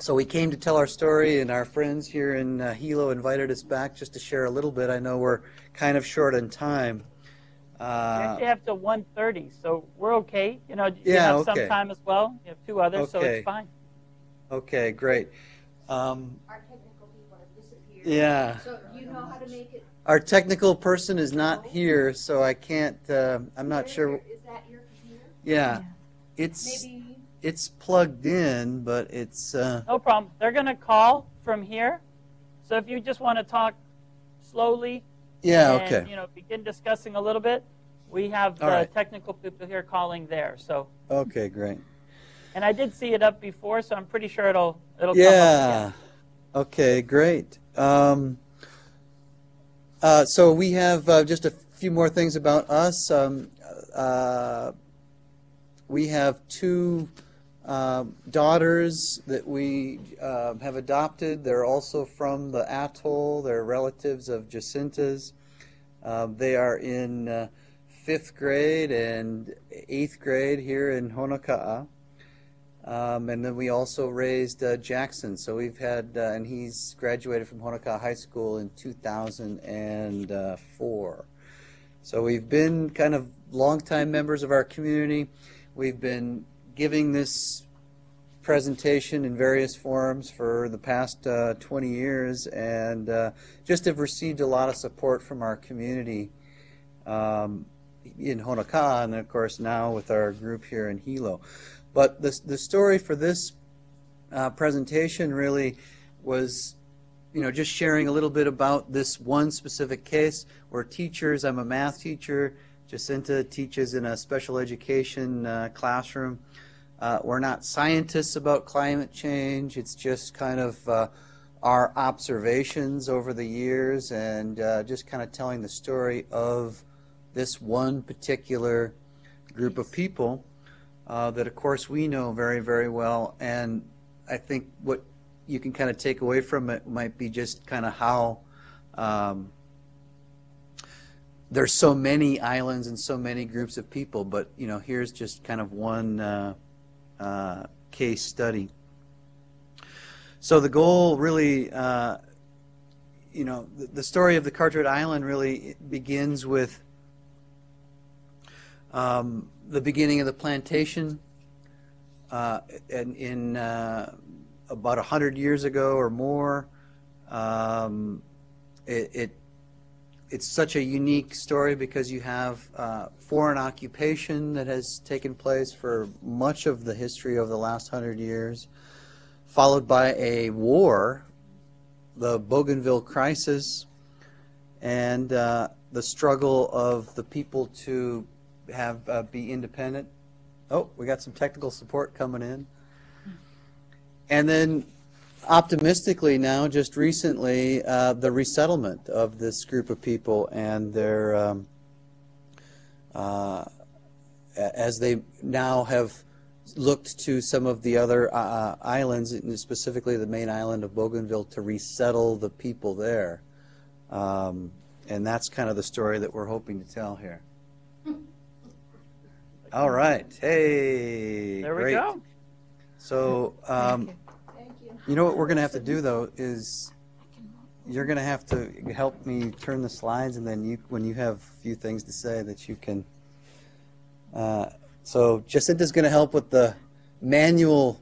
So we came to tell our story, and our friends here in Hilo invited us back just to share a little bit. I know we're kind of short on time. We actually have to 1:30, so we're okay. You know, you have some time as well. You have two others, so it's fine. Okay, great. Our technical people have disappeared. Yeah. So you know how to make it. Our technical person is not here, so I can't. I'm not sure. Is that your computer? Yeah, it's. Maybe. It's plugged in, but it's... No problem. They're going to call from here. So if you just want to talk slowly and, you know, begin discussing a little bit, we have technical people here calling there. So okay, great. And I did see it up before, so I'm pretty sure it'll come up again. Okay, great. So we have just a few more things about us. We have two... daughters that we have adopted. They're also from the atoll. They're relatives of Jacinta's. They are in 5th grade and 8th grade here in Honoka'a. And then we also raised Jackson. So we've had, and he's graduated from Honoka'a High School in 2004. So we've been kind of longtime members of our community. We've been giving this presentation in various forums for the past 20 years, and just have received a lot of support from our community in Honoka'a, and of course now with our group here in Hilo. But the story for this presentation really was, you know, just sharing a little bit about this one specific case. We're teachers. I'm a math teacher. Jacinta teaches in a special education classroom. We're not scientists about climate change. It's just kind of our observations over the years, and just kind of telling the story of this one particular group of people that, of course, we know very, very well. And I think what you can kind of take away from it might be just kind of how there's so many islands and so many groups of people, but, you know, here's just kind of one case study. So the goal really, you know, the story of the Carteret Island really begins with the beginning of the plantation in about 100 years ago or more. It's such a unique story because you have foreign occupation that has taken place for much of the history of the last 100 years, followed by a war, the Bougainville crisis, and the struggle of the people to have be independent. Oh, we got some technical support coming in. And then optimistically now, just recently, the resettlement of this group of people and their, as they now have looked to some of the other islands, specifically the main island of Bougainville, to resettle the people there. And that's kind of the story that we're hoping to tell here. All right. Hey. There we go. So, you know what we're going to have to do, though, is you're going to have to help me turn the slides, and then you, when you have a few things to say, that you can. So Jacinta's going to help with the manual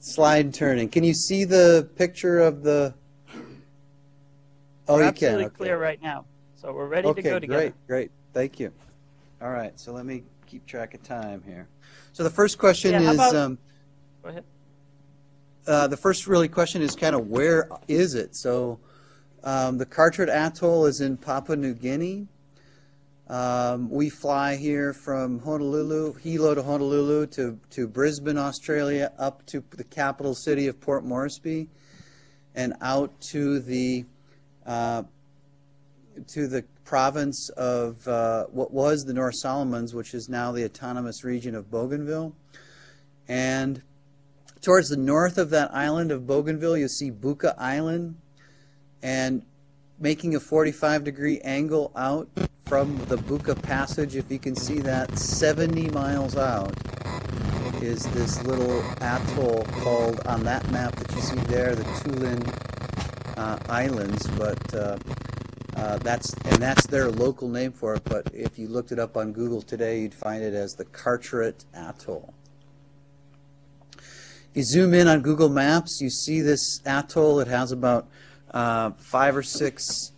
slide turning. Can you see the picture of the? Oh, you can. Absolutely clear right now. So we're ready to go together. Okay, great, thank you. All right, so let me keep track of time here. So the first question is. Go ahead. The first really question is kind of where is it? So the Carteret Atoll is in Papua New Guinea. We fly here from Honolulu, Hilo to Honolulu to Brisbane, Australia, up to the capital city of Port Moresby, and out to the province of what was the North Solomons, which is now the autonomous region of Bougainville. And towards the north of that island of Bougainville, you see Buka Island, and making a 45-degree angle out from the Buka Passage, if you can see that, 70 miles out is this little atoll called, on that map that you see there, the Tulele Islands, but that's their local name for it, but if you looked it up on Google today, you'd find it as the Carteret Atoll. If you zoom in on Google Maps, you see this atoll. It has about 5 or 6,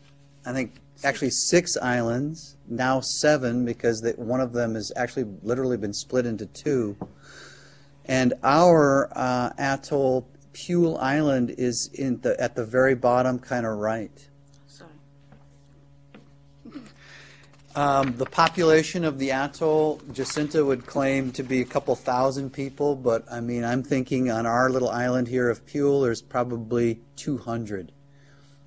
I think, actually 6 islands, now 7, because one of them has actually literally been split into 2. And our atoll, Pule Island, is at the very bottom, kind of right. Sorry. The population of the atoll, Jacinta would claim to be a couple thousand people, but I mean, I'm thinking on our little island here of Pule, there's probably 200.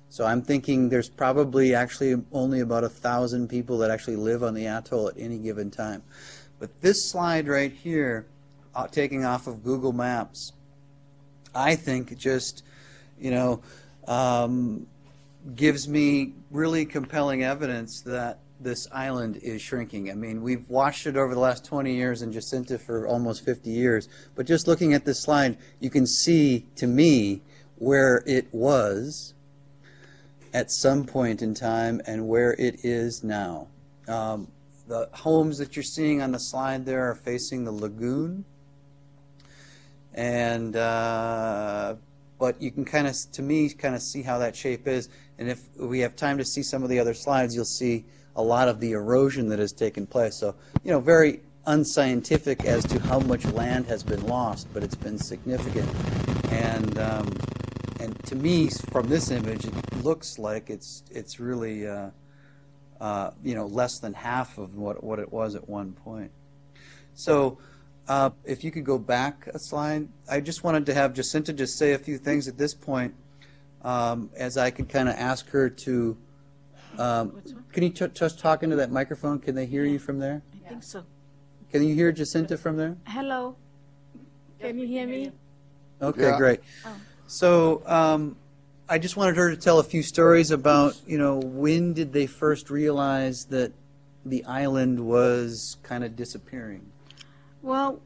So I'm thinking there's probably actually only about 1,000 people that actually live on the atoll at any given time. But this slide right here, taking off of Google Maps, I think just, you know, gives me really compelling evidence that this island is shrinking. I mean, we've watched it over the last 20 years and Jacinta for almost 50 years. But just looking at this slide, you can see, to me, where it was at some point in time and where it is now. The homes that you're seeing on the slide there are facing the lagoon, and but you can kind of, to me, kind of see how that shape is, and if we have time to see some of the other slides, you'll see a lot of the erosion that has taken place. So, you know, very unscientific as to how much land has been lost, but it's been significant. And and to me, from this image, it looks like it's really you know, less than half of what it was at one point. So if you could go back a slide, I just wanted to have Jacinta just say a few things at this point, as I could kind of ask her to. Can you just talk into that microphone? Can they hear you from there? I think so. Can you hear Jacinta from there? Hello. Can you hear me? Okay, yeah. Great. Oh. So I just wanted her to tell a few stories about, you know, when did they first realize that the island was kind of disappearing? Well,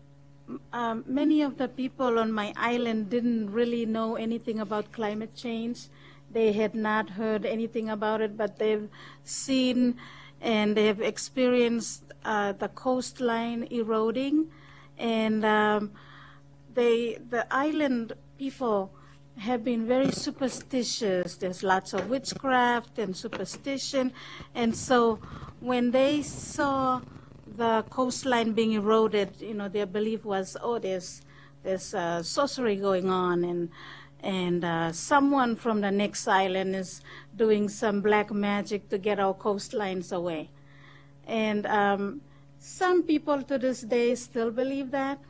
many of the people on my island didn't really know anything about climate change. They had not heard anything about it, but they've seen and they've experienced the coastline eroding, and the island people have been very superstitious. There's lots of witchcraft and superstition, and so when they saw the coastline being eroded, you know, their belief was, oh, there's sorcery going on, and someone from the next island is doing some black magic to get our coastlines away. And some people to this day still believe that,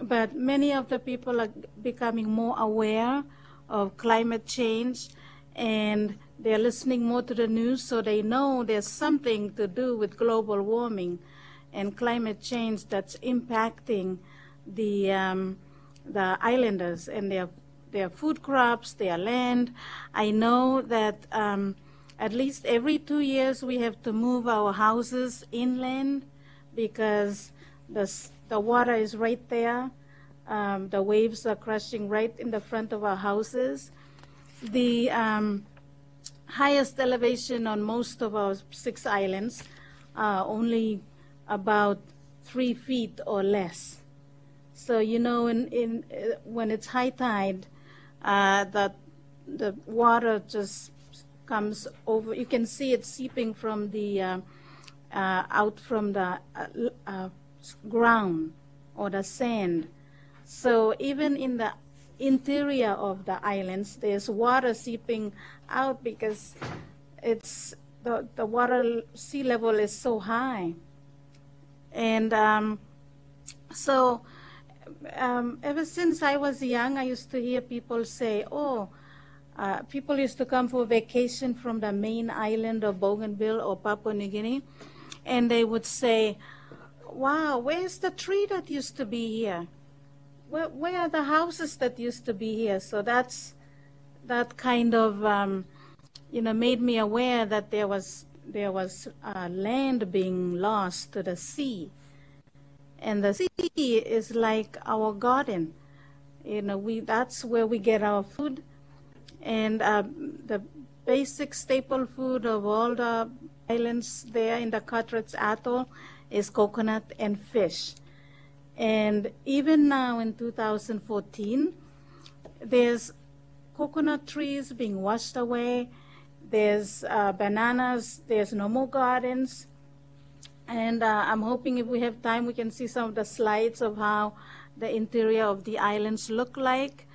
but many of the people are becoming more aware of climate change, and they're listening more to the news, so they know there's something to do with global warming and climate change that's impacting the islanders and their food crops, their land. I know that at least every 2 years we have to move our houses inland because the water is right there. The waves are crashing right in the front of our houses. The highest elevation on most of our 6 islands are only about 3 feet or less. So, you know, when it's high tide, the water just comes over. You can see it seeping from the out from the ground or the sand. So even in the interior of the islands, there's water seeping out because it's the water sea level is so high. And ever since I was young, I used to hear people say, oh, people used to come for vacation from the main island of Bougainville or Papua New Guinea, and they would say, wow, where's the tree that used to be here? Where are the houses that used to be here? So that's that kind of made me aware that there was land being lost to the sea, and the sea is like our garden. That's where we get our food, and the basic staple food of all the islands there in the Carteret Atoll is coconut and fish. And even now in 2014, there's coconut trees being washed away, there's bananas, there's no more gardens, and I'm hoping if we have time we can see some of the slides of how the interior of the islands look like,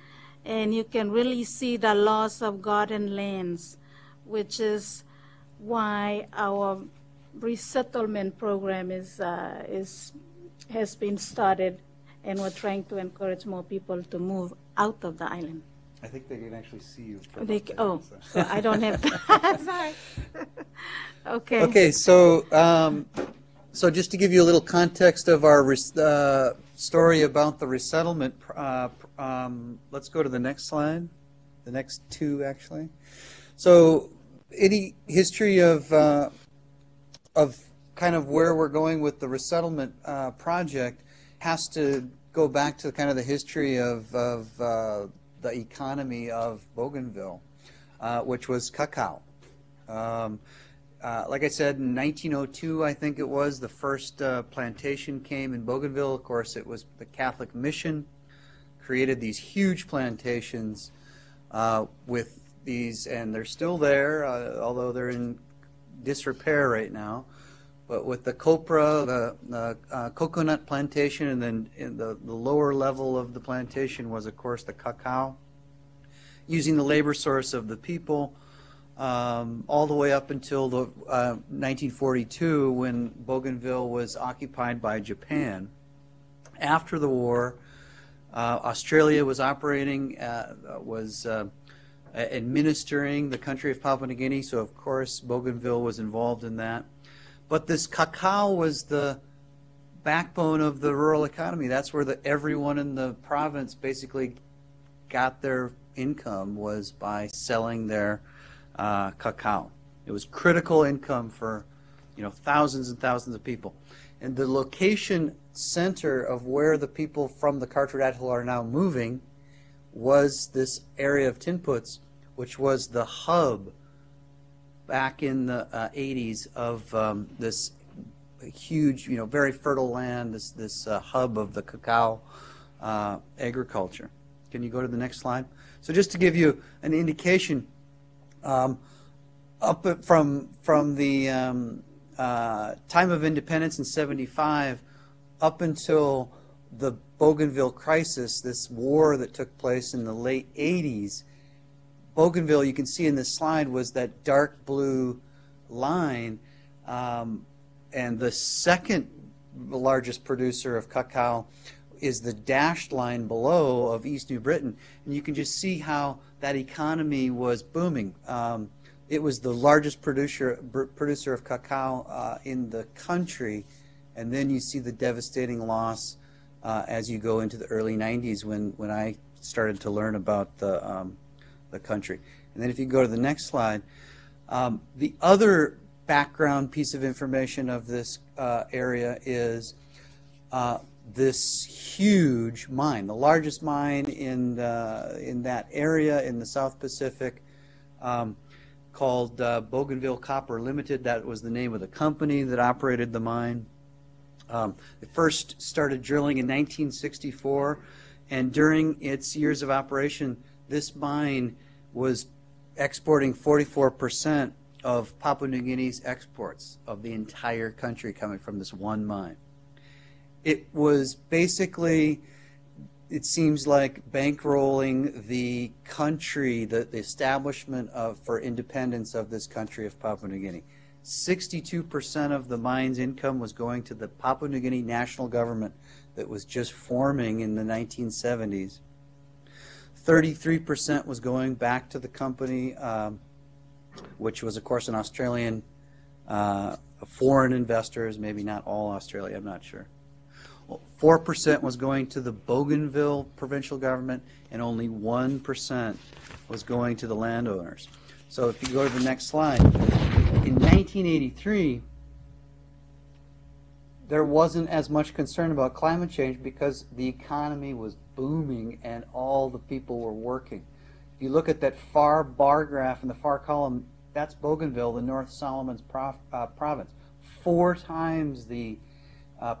and you can really see the loss of garden lands, which is why our resettlement program has been started, and we're trying to encourage more people to move out of the island. I think they can actually see you. So I don't have that. Sorry. Okay. Okay, so so just to give you a little context of our story about the resettlement, let's go to the next slide, the next two actually. So any history of kind of where we're going with the resettlement project has to go back to kind of the history of the economy of Bougainville, which was cacao. Like I said, in 1902, I think it was, the first plantation came in Bougainville. Of course, it was the Catholic mission created these huge plantations with these, and they're still there, although they're in disrepair right now. But with the copra, the coconut plantation, and then in the lower level of the plantation was, of course, the cacao, using the labor source of the people. All the way up until the 1942, when Bougainville was occupied by Japan. After the war, Australia was operating, administering the country of Papua New Guinea, so of course Bougainville was involved in that. But this cacao was the backbone of the rural economy. That's where everyone in the province basically got their income, was by selling their cacao. It was critical income for, thousands and thousands of people. And the location center of where the people from the Carteret Atoll are now moving was this area of Tinputz, which was the hub back in the 80s of this huge, very fertile land, this hub of the cacao agriculture. Can you go to the next slide? So just to give you an indication, up from the time of independence in '75 up until the Bougainville crisis, this war that took place in the late 80s, Bougainville, you can see in this slide, was that dark blue line, and the second largest producer of cacao is the dashed line below of East New Britain, and you can just see how that economy was booming. It was the largest producer of cacao in the country, and then you see the devastating loss as you go into the early 90s when I started to learn about the country. And then if you go to the next slide, the other background piece of information of this area is this huge mine, the largest mine in that area in the South Pacific, called Bougainville Copper Limited. That was the name of the company that operated the mine. It first started drilling in 1964, and during its years of operation, this mine was exporting 44% of Papua New Guinea's exports of the entire country coming from this one mine. It was basically, it seems like, bankrolling the country, the establishment for independence of this country of Papua New Guinea. 62% of the mine's income was going to the Papua New Guinea national government that was just forming in the 1970s. 33% was going back to the company, which was, of course, an Australian, foreign investors, maybe not all Australia, I'm not sure. 4% was going to the Bougainville provincial government, and only 1% was going to the landowners. So if you go to the next slide, in 1983, there wasn't as much concern about climate change because the economy was booming and all the people were working. If you look at that far bar graph in the far column, that's Bougainville, the North Solomon's province. 4 times the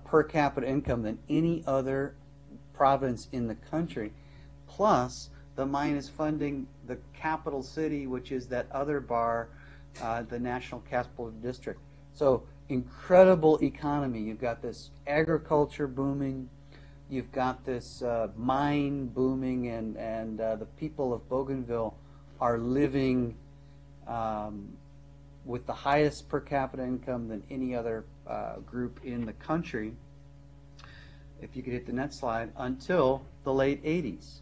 per capita income than any other province in the country. Plus, the mine is funding the capital city, which is that other bar, the National Capital District. So, incredible economy. You've got this agriculture booming, you've got this mine booming, and the people of Bougainville are living with the highest per capita income than any other group in the country, if you could hit the next slide, until the late 80s.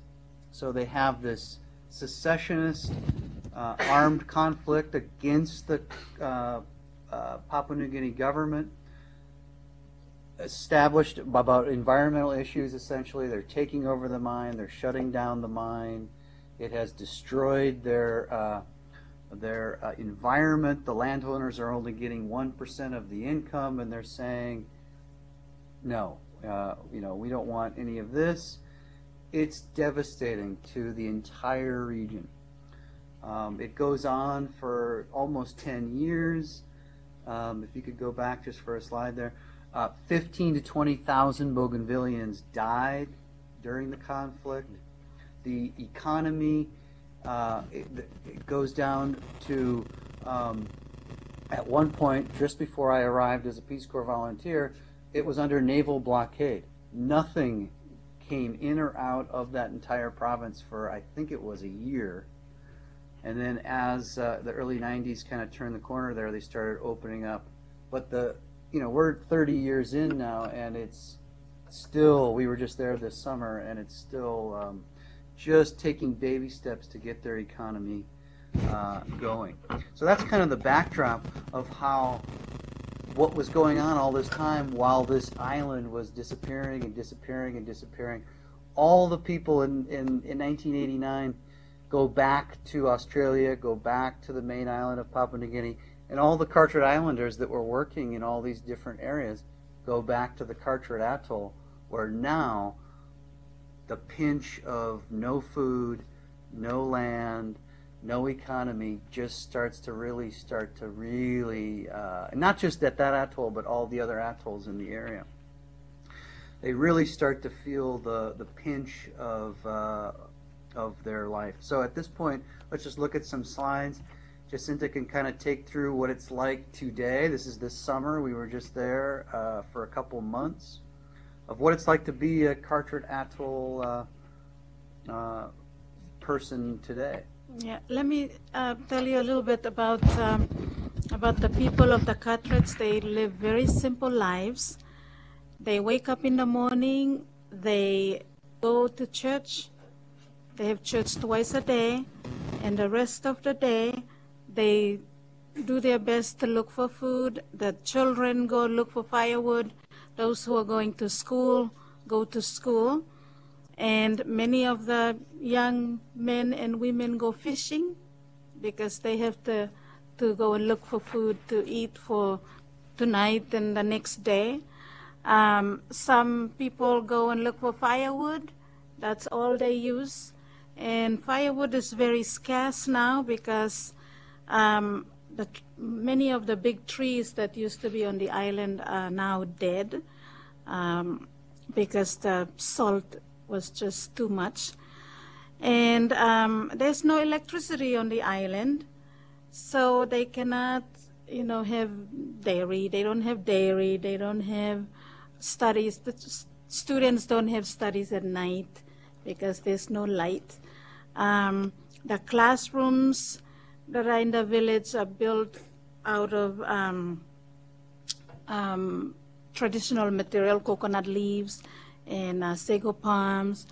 So they have this secessionist armed conflict against the Papua New Guinea government, established about environmental issues. Essentially, they're taking over the mine, they're shutting down the mine. It has destroyed their environment. The landowners are only getting 1% of the income, and they're saying, no, you know, we don't want any of this. It's devastating to the entire region. It goes on for almost 10 years. If you could go back just for a slide there, 15 to 20,000 Bougainvillians died during the conflict. The economy, it goes down to, at one point, just before I arrived as a Peace Corps volunteer, it was under naval blockade. Nothing came in or out of that entire province for, I think it was a year. And then as the early 90s kind of turned the corner there, they started opening up. But the, you know, we're 30 years in now, and it's still, we were just there this summer, and it's still just taking baby steps to get their economy going. So that's kind of the backdrop of how, what was going on all this time while this island was disappearing and disappearing and disappearing. All the people in 1989 go back to Australia, go back to the main island of Papua New Guinea, and all the Carteret Islanders that were working in all these different areas go back to the Carteret Atoll, where now the pinch of no food, no land, no economy just starts to really not just at that atoll, but all the other atolls in the area. They really start to feel the pinch of their life. So at this point, let's just look at some slides. Jacinta can kind of take through what it's like today. This is this summer. We were just there for a couple months, of what it's like to be a Carteret Atoll person today. Yeah, let me tell you a little bit about the people of the Carterets. They live very simple lives. They wake up in the morning, they go to church. They have church twice a day, and the rest of the day they do their best to look for food. The children go look for firewood. Those who are going to school go to school, and many of the young men and women go fishing because they have to go and look for food to eat for tonight and the next day. Some people go and look for firewood. That's all they use, and firewood is very scarce now because many of the big trees that used to be on the island are now dead because the salt was just too much. And there's no electricity on the island, so they cannot, you know, have dairy. They don't have dairy. They don't have studies. The students don't have studies at night because there's no light. The classrooms that are in the village are built out of traditional material, coconut leaves and sago palms.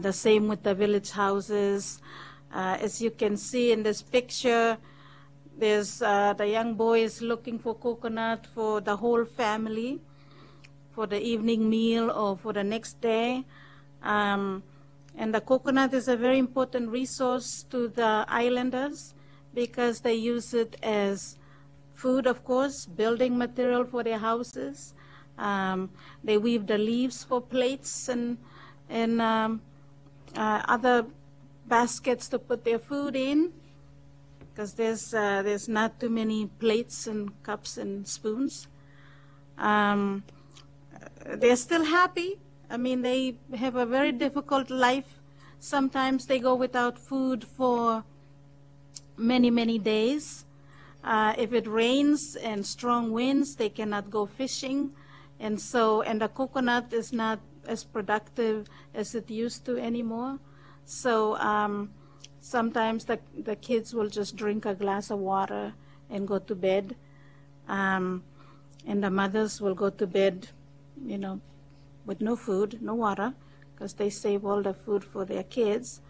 The same with the village houses. As you can see in this picture, there's the young boy is looking for coconut for the whole family for the evening meal or for the next day. And the coconut is a very important resource to the islanders because they use it as food, of course, building material for their houses. They weave the leaves for plates and other baskets to put their food in, because there's not too many plates and cups and spoons. They're still happy. I mean, they have a very difficult life. Sometimes they go without food for many, many days. If it rains and strong winds, they cannot go fishing. And so, and the coconut is not as productive as it used to anymore. So sometimes the kids will just drink a glass of water and go to bed. And the mothers will go to bed, you know, with no food, no water, because they save all the food for their kids.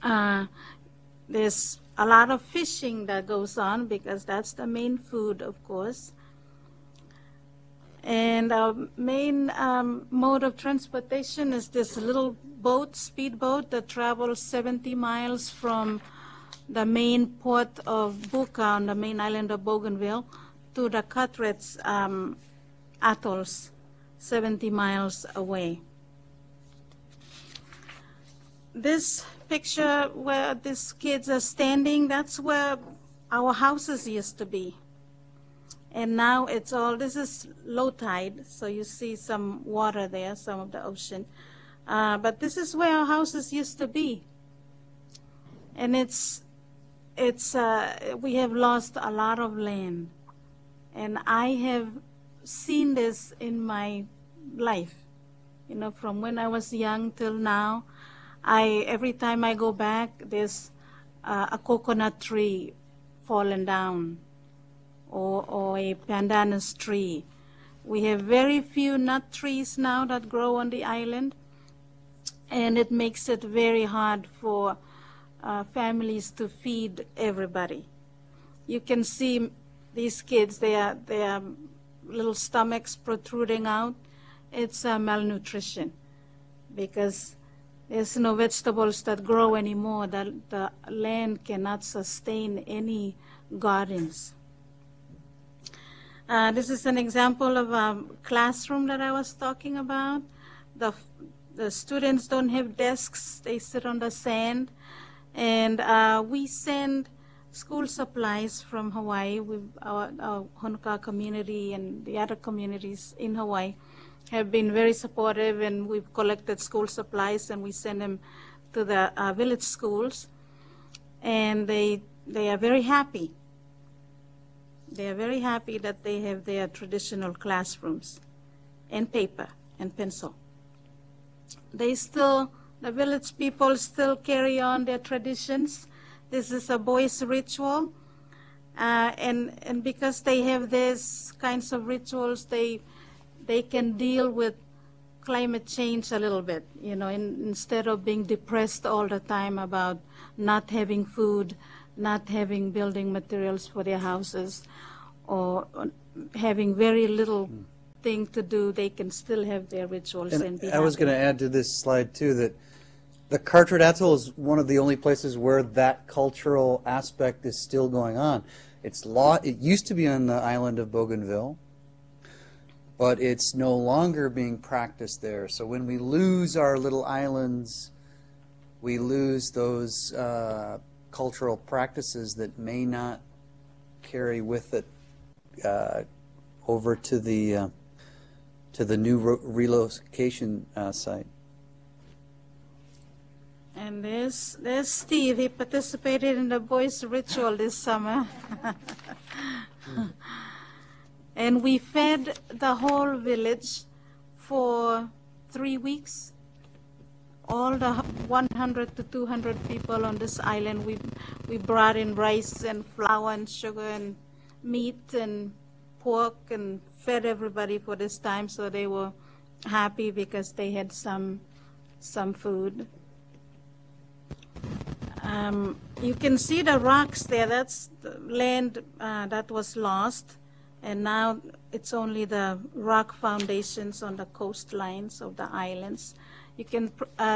There's a lot of fishing that goes on because that's the main food, of course. And our main mode of transportation is this little boat, speedboat, that travels 70 miles from the main port of Buka on the main island of Bougainville to the Carteret atolls, 70 miles away. This picture where these kids are standing, that's where our houses used to be. And now it's all, this is low tide, so you see some water there, some of the ocean. But this is where our houses used to be. And we have lost a lot of land. And I have seen this in my life. You know, from when I was young till now, every time I go back, there's a coconut tree fallen down. Or a pandanus tree. We have very few nut trees now that grow on the island, and it makes it very hard for families to feed everybody. You can see these kids, their little stomachs protruding out. It's malnutrition because there's no vegetables that grow anymore. The land cannot sustain any gardens. This is an example of a classroom that I was talking about. The students don't have desks. They sit on the sand. And we send school supplies from Hawaii. Our Honoka'a community and the other communities in Hawaii have been very supportive, and we've collected school supplies, and we send them to the village schools. And they are very happy. They are very happy that they have their traditional classrooms and paper and pencil. The village people still carry on their traditions. This is a boys' ritual. And because they have these kinds of rituals, they can deal with climate change a little bit, you know, instead of being depressed all the time about not having food, not having building materials for their houses, or having very little thing to do, they can still have their rituals and be happy. I was going to add to this slide, too, that the Carteret Atoll is one of the only places where that cultural aspect is still going on. It used to be on the island of Bougainville, but it's no longer being practiced there. So when we lose our little islands, we lose those cultural practices that may not carry with it over to the new relocation site. And there's Steve. He participated in the boys' ritual this summer. And we fed the whole village for 3 weeks. All the 100 to 200 people on this island, we brought in rice and flour and sugar and meat and pork and fed everybody for this time, so they were happy because they had some food. You can see the rocks there. That's the land that was lost, and now it's only the rock foundations on the coastlines of the islands. You can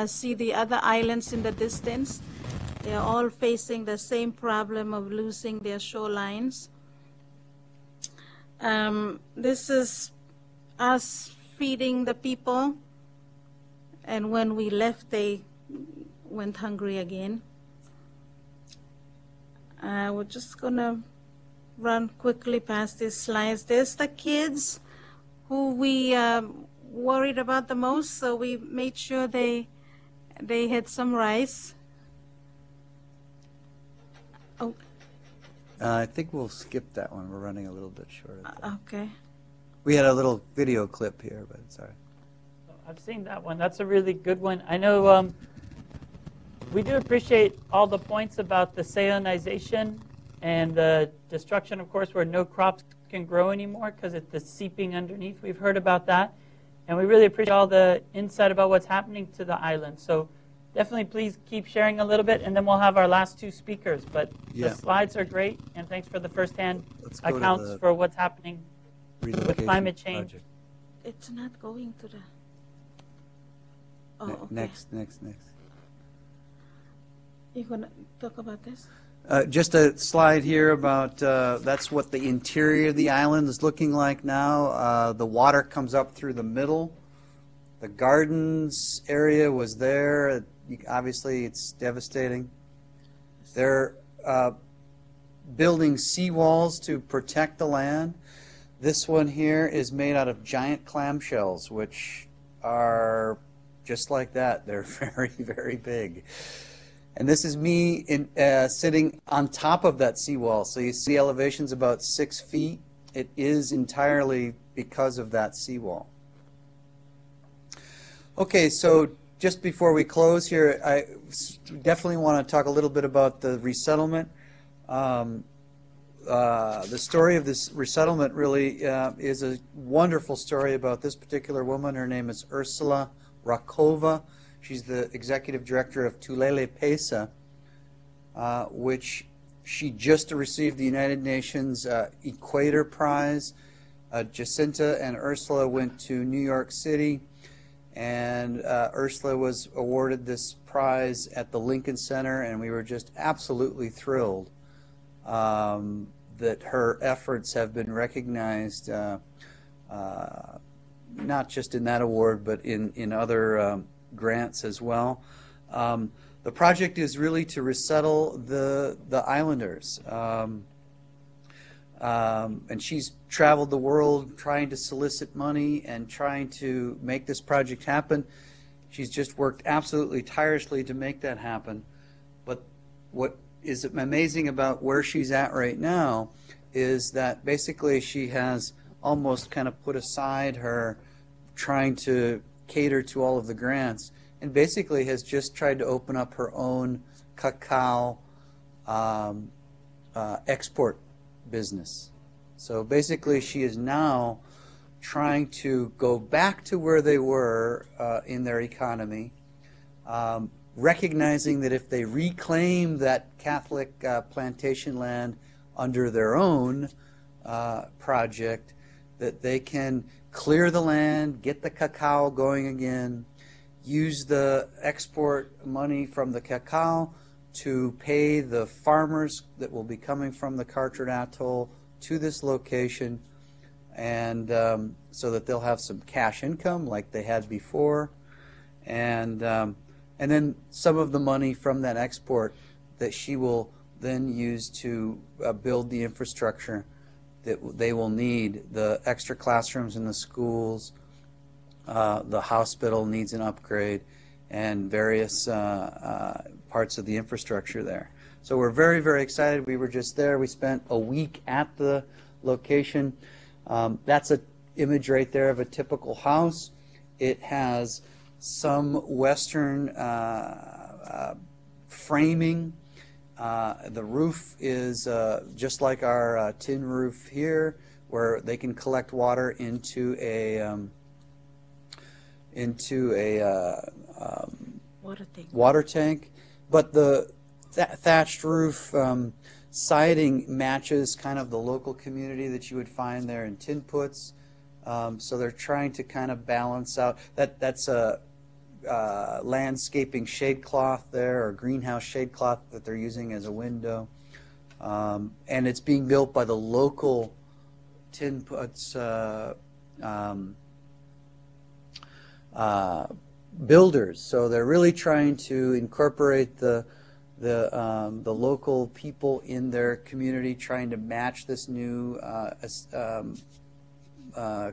see the other islands in the distance. They are all facing the same problem of losing their shorelines. This is us feeding the people, and when we left, they went hungry again. We're just gonna run quickly past these slides. There's the kids who we worried about the most, so we made sure they had some rice. Oh. I think we'll skip that one. We're running a little bit short of time. Okay. We had a little video clip here, but it's all right. I've seen that one. That's a really good one. I know we do appreciate all the points about the salinization and the destruction, of course, where no crops can grow anymore because it's the seeping underneath. We've heard about that. And we really appreciate all the insight about what's happening to the island. So definitely please keep sharing a little bit, and then we'll have our last two speakers. But the slides are great, and thanks for the firsthand accounts for what's happening with climate change. Project. It's not going to the... Oh, okay. Next. You going to talk about this? Just a slide here about that's what the interior of the island is looking like now. The water comes up through the middle. The gardens area was there. Obviously, it's devastating. They're building seawalls to protect the land. This one here is made out of giant clamshells, which are just like that. They're very, very big. And this is me sitting on top of that seawall. So you see elevation's about 6 feet. It is entirely because of that seawall. Okay, so just before we close here, I definitely want to talk a little bit about the resettlement. The story of this resettlement really is a wonderful story about this particular woman. Her name is Ursula Rakova. She's the executive director of Tulele Pesa, which she just received the United Nations Equator Prize. Jacinta and Ursula went to New York City, and Ursula was awarded this prize at the Lincoln Center, and we were just absolutely thrilled that her efforts have been recognized, not just in that award, but in other grants as well. The project is really to resettle the islanders, and she's traveled the world trying to solicit money and trying to make this project happen. She's just worked absolutely tirelessly to make that happen. But what is amazing about where she's at right now is that basically she has almost kind of put aside her trying to cater to all of the grants, and basically has just tried to open up her own cacao export business. So basically she is now trying to go back to where they were in their economy, recognizing that if they reclaim that Catholic plantation land under their own project, that they can clear the land, get the cacao going again, use the export money from the cacao to pay the farmers that will be coming from the Carteret Atoll to this location, and so that they'll have some cash income like they had before, and then some of the money from that export that she will then use to build the infrastructure that they will need. The extra classrooms in the schools, the hospital needs an upgrade, and various parts of the infrastructure there. So we're very, very excited. We were just there. We spent a week at the location. That's an image right there of a typical house. It has some Western framing. The roof is just like our tin roof here, where they can collect water into a water tank. But the thatched roof siding matches kind of the local community that you would find there in Tinputz. So they're trying to kind of balance out. That's a landscaping shade cloth there, or greenhouse shade cloth that they're using as a window. And it's being built by the local Tinputz builders. So they're really trying to incorporate the local people in their community, trying to match this new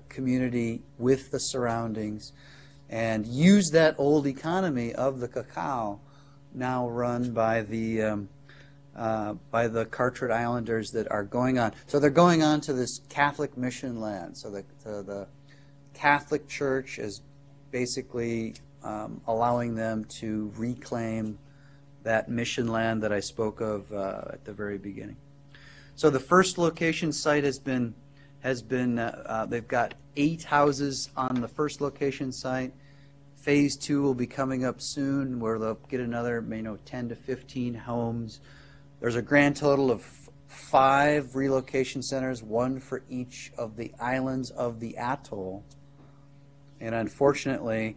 community with the surroundings, and use that old economy of the cacao, now run by the Carteret Islanders that are going on. So they're going on to this Catholic mission land. So the Catholic Church is basically allowing them to reclaim that mission land that I spoke of at the very beginning. So the first location site has been they've got 8 houses on the first location site. Phase 2 will be coming up soon, where they'll get another 10 to 15 homes. There's a grand total of 5 relocation centers, 1 for each of the islands of the atoll. And unfortunately,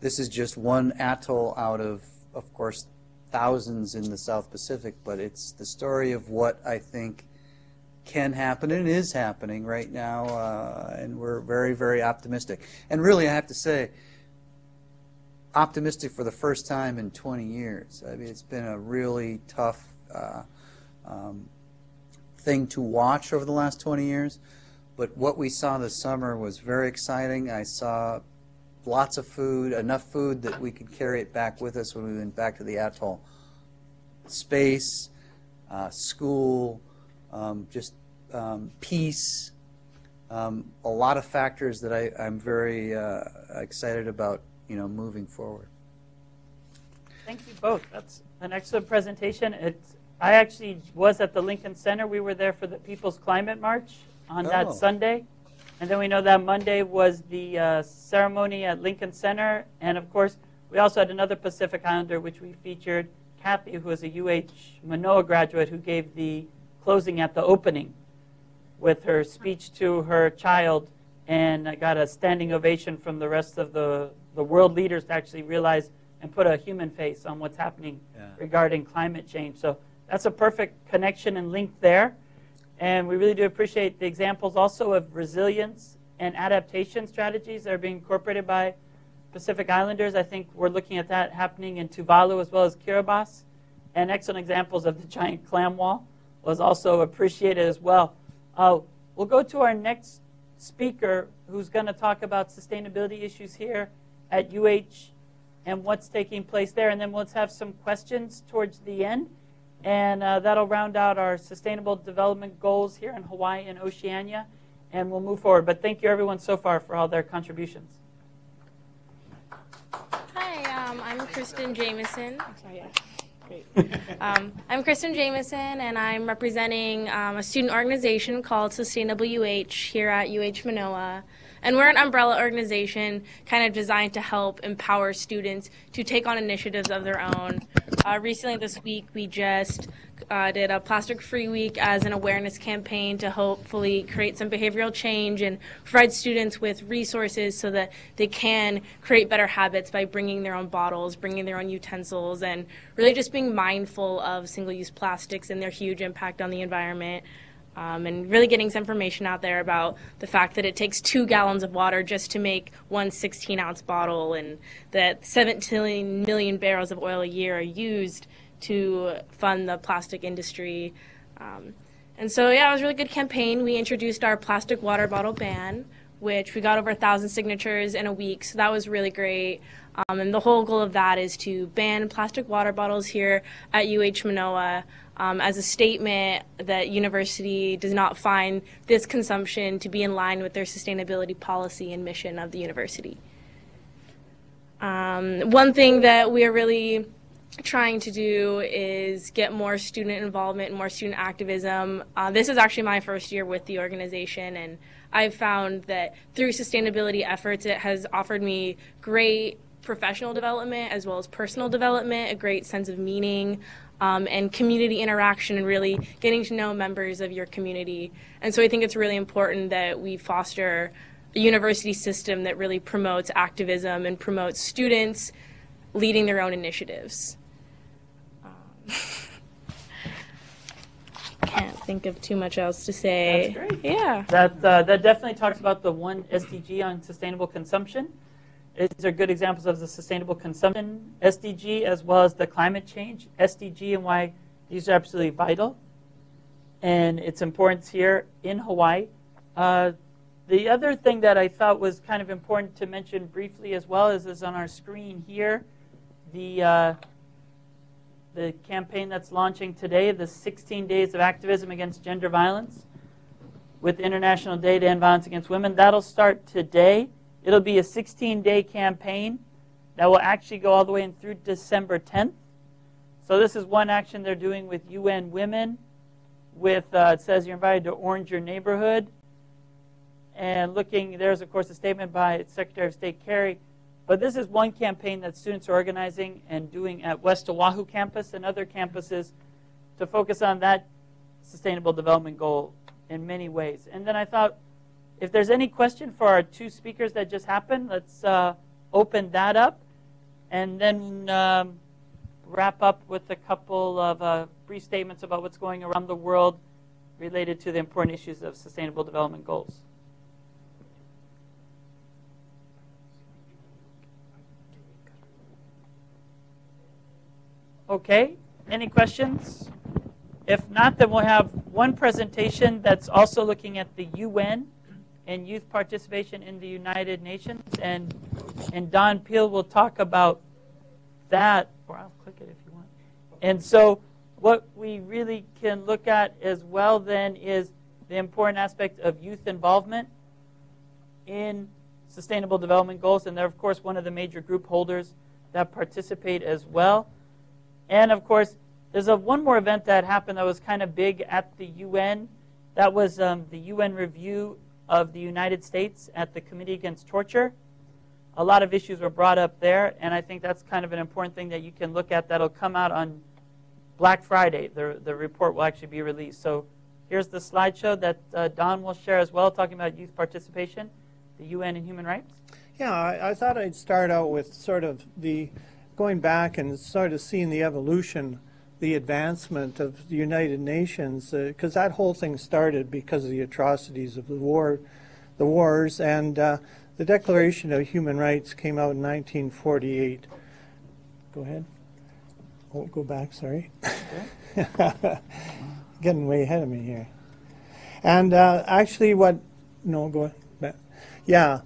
this is just one atoll out of course, thousands in the South Pacific, but it's the story of what I think can happen and is happening right now, and we're very, very optimistic. And really, I have to say, optimistic for the first time in 20 years. I mean, it's been a really tough thing to watch over the last 20 years. But what we saw this summer was very exciting. I saw lots of food, enough food that we could carry it back with us when we went back to the atoll. Space, school, just peace, a lot of factors that I'm very excited about, moving forward. Thank you both. That's an excellent presentation. I actually was at the Lincoln Center. We were there for the People's Climate March on that Sunday. And then we know that Monday was the ceremony at Lincoln Center. And of course, we also had another Pacific Islander, which we featured Kathy, who was a UH Manoa graduate, who gave the closing at the opening with her speech to her child, and got a standing ovation from the rest of the world leaders to actually realize and put a human face on what's happening regarding climate change. So that's a perfect connection and link there. And we really do appreciate the examples also of resilience and adaptation strategies that are being incorporated by Pacific Islanders. I think we're looking at that happening in Tuvalu as well as Kiribati. And excellent examples of the giant clam wall was also appreciated as well. We'll go to our next speaker, who's going to talk about sustainability issues here at UH and what's taking place there. And then let's have some questions towards the end. And that'll round out our Sustainable Development Goals here in Hawaii and Oceania, and we'll move forward. But thank you, everyone, so far for all their contributions. Hi, I'm Kristen Jamieson. I'm sorry, great. I'm Kristen Jamieson, and I'm representing a student organization called Sustainable UH here at UH Manoa. And we're an umbrella organization kind of designed to help empower students to take on initiatives of their own. Recently this week, we just did a plastic-free week as an awareness campaign to hopefully create some behavioral change and provide students with resources so that they can create better habits by bringing their own bottles, bringing their own utensils, and really just being mindful of single-use plastics and their huge impact on the environment. And really getting some information out there about the fact that it takes 2 gallons of water just to make one 16-ounce bottle, and that 17 million barrels of oil a year are used to fund the plastic industry. And so, yeah, it was a really good campaign. We introduced our plastic water bottle ban, which we got over 1,000 signatures in a week, so that was really great. And the whole goal of that is to ban plastic water bottles here at UH Manoa as a statement that university does not find this consumption to be in line with their sustainability policy and mission of the university. One thing that we are really trying to do is get more student involvement and more student activism. This is actually my first year with the organization, and I've found that through sustainability efforts, it has offered me great professional development as well as personal development, a great sense of meaning, and community interaction, and really getting to know members of your community. And so I think it's really important that we foster a university system that really promotes activism and promotes students leading their own initiatives. Can't think of too much else to say. That's great. Yeah. That definitely talks about the one SDG on sustainable consumption. These are good examples of the sustainable consumption SDG as well as the climate change SDG and why these are absolutely vital and its importance here in Hawaii. The other thing that I thought was kind of important to mention briefly as well is on our screen here, the campaign that's launching today, the 16 Days of Activism Against Gender Violence with International Day to End Violence Against Women. That'll start today. It'll be a 16-day campaign that will actually go all the way in through December 10th. So this is one action they're doing with UN Women. With it says you're invited to orange your neighborhood. And looking, there's of course a statement by Secretary of State Kerry. But this is one campaign that students are organizing and doing at West Oahu campus and other campuses to focus on that sustainable development goal in many ways. And then I thought, if there's any question for our two speakers that just happened, let's open that up and then wrap up with a couple of brief statements about what's going around the world related to the important issues of sustainable development goals. Okay, any questions? If not, then we'll have one presentation that's also looking at the UN and youth participation in the United Nations, and Don Peele will talk about that, or I'll click it if you want. And so what we really can look at as well then is the important aspect of youth involvement in sustainable development goals, and they're of course one of the major group holders that participate as well. And of course there's one more event that happened that was kind of big at the UN. That was the UN review of the United States at the Committee Against Torture. A lot of issues were brought up there, and I think that's kind of an important thing that you can look at. That'll come out on Black Friday. The report will actually be released. So here's the slideshow that Don will share as well, talking about youth participation, the UN and human rights. Yeah, I thought I'd start out with sort of going back and sort of seeing the evolution, the advancement of the United Nations, because that whole thing started because of the atrocities of the wars, and the Declaration of Human Rights came out in 1948. Go ahead. Oh, go back, sorry. Okay. Getting way ahead of me here. And actually go back. Yeah,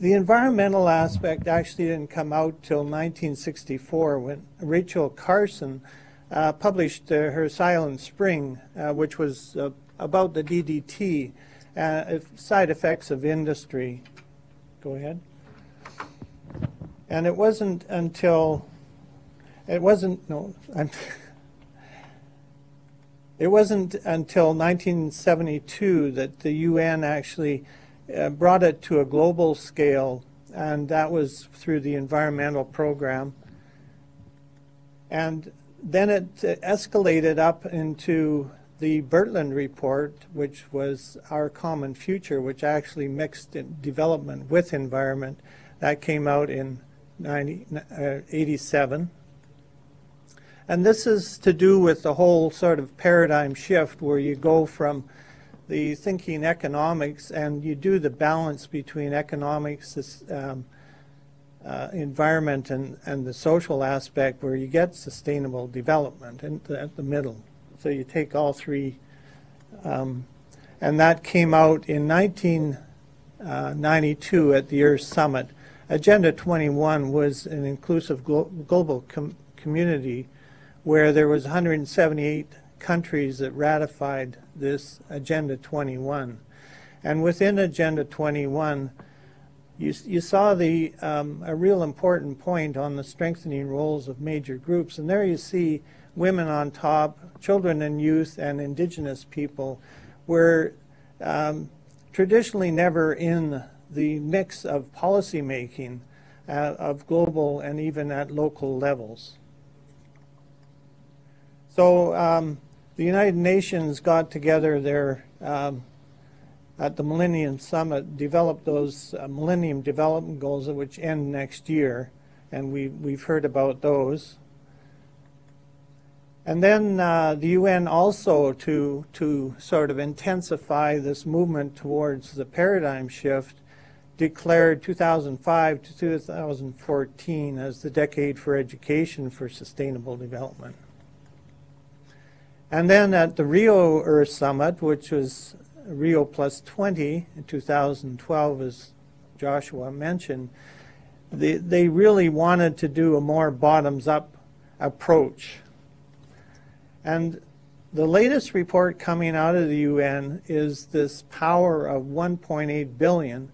the environmental aspect actually didn't come out till 1964 when Rachel Carson published her Silent Spring, which was about the DDT, side effects of industry. Go ahead. And it wasn't until, it wasn't until 1972 that the UN actually brought it to a global scale, and that was through the environmental program. And then it escalated up into the Brundtland report, which was Our Common Future, which actually mixed development with environment. That came out in 1987. And this is to do with the whole sort of paradigm shift where you go from the thinking economics and you do the balance between economics, this, environment, and the social aspect where you get sustainable development at the middle. So you take all three, and that came out in 1992 at the Earth Summit. Agenda 21 was an inclusive global community where there was 178 countries that ratified this Agenda 21. And within Agenda 21, you saw the a real important point on the strengthening roles of major groups, and there you see women on top, children and youth, and indigenous people were traditionally never in the mix of policy making of global and even at local levels. So the United Nations got together their at the Millennium Summit developed those Millennium Development Goals, which end next year, and we've heard about those. And then the UN also, to sort of intensify this movement towards the paradigm shift, declared 2005 to 2014 as the decade for education for sustainable development. And then at the Rio Earth Summit, which was Rio plus 20 in 2012, as Joshua mentioned, they really wanted to do a more bottoms-up approach. And the latest report coming out of the UN is this power of 1.8 billion.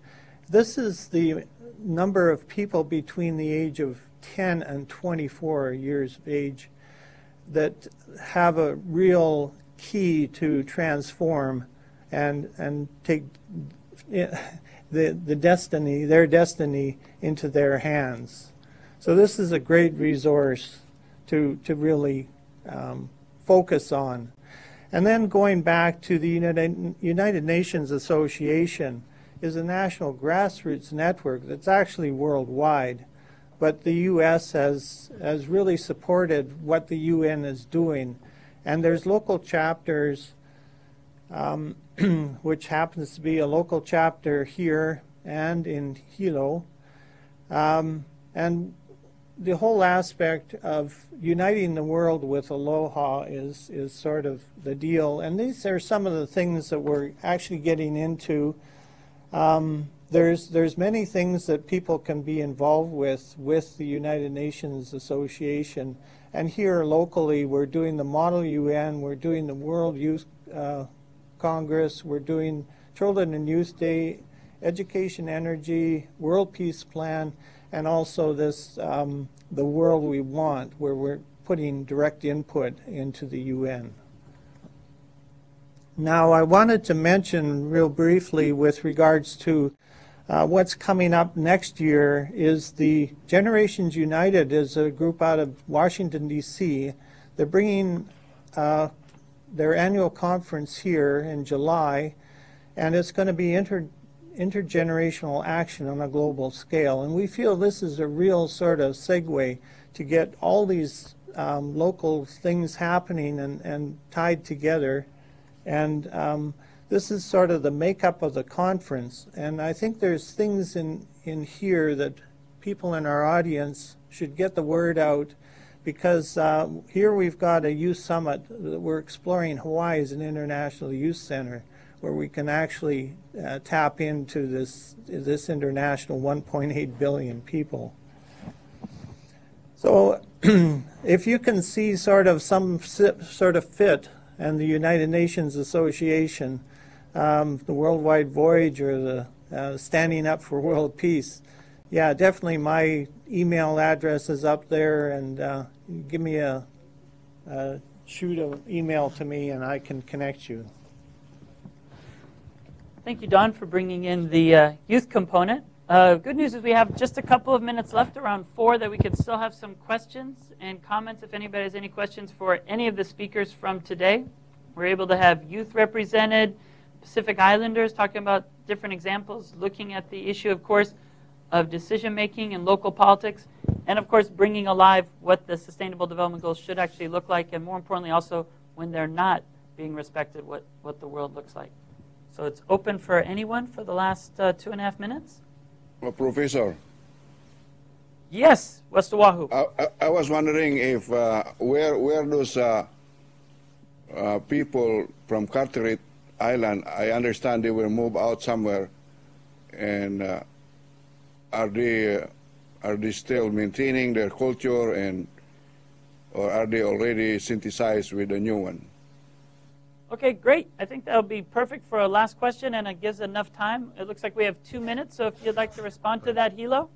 This is the number of people between the age of 10 and 24 years of age that have a real key to transform and take their destiny into their hands. So this is a great resource to really focus on. And then going back to the United Nations Association is a national grassroots network that's actually worldwide, but the U.S. has really supported what the UN is doing. And there's local chapters, which happens to be a local chapter here and in Hilo. And the whole aspect of uniting the world with Aloha is sort of the deal. And these are some of the things that we're actually getting into. There's many things that people can be involved with the United Nations Association. And here locally, we're doing the Model UN, we're doing the World Youth Congress, we're doing Children and Youth Day, Education Energy, World Peace Plan, and also this The World We Want, where we're putting direct input into the UN. Now, I wanted to mention real briefly with regards to what's coming up next year is the Generations United is a group out of Washington, D.C. They're bringing their annual conference here in July, and it's going to be intergenerational action on a global scale. And we feel this is a real sort of segue to get all these local things happening and tied together. And this is sort of the makeup of the conference. And I think there's things in here that people in our audience should get the word out, because here we've got a youth summit that we're exploring Hawaii as an international youth center, where we can actually tap into this international 1.8 billion people. So if you can see sort of some sort of fit and the United Nations Association, the Worldwide Voyage, or the Standing Up for World Peace, yeah, definitely my email address is up there, and give me a shoot of email to me and I can connect you. Thank you, Don, for bringing in the youth component. Good news is we have just a couple of minutes left, around 4, that we could still have some questions and comments. If anybody has any questions for any of the speakers from today, we're able to have youth represented, Pacific Islanders talking about different examples, looking at the issue, of course, of decision-making and local politics, and, of course, bringing alive what the Sustainable Development Goals should actually look like, and more importantly, also, when they're not being respected, what the world looks like. So it's open for anyone for the last 2.5 minutes. Well, Professor. Yes, West Oahu. I was wondering if where those people from Carteret Island, I understand they will move out somewhere, and are they still maintaining their culture, and or are they already synthesized with a new one? Okay, great. I think that'll be perfect for a last question, and it gives enough time. It looks like we have 2 minutes, so if you'd like to respond to that, Hilo.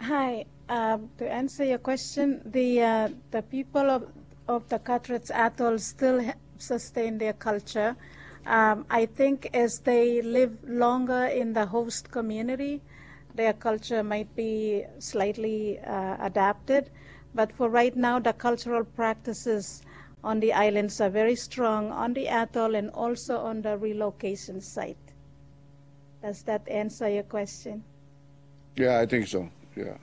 Hi. To answer your question, the people of the Carteret Atoll still sustain their culture. I think as they live longer in the host community, their culture might be slightly adapted. But for right now, the cultural practices on the islands are very strong on the atoll and also on the relocation site. Does that answer your question? Yeah, I think so. Yeah.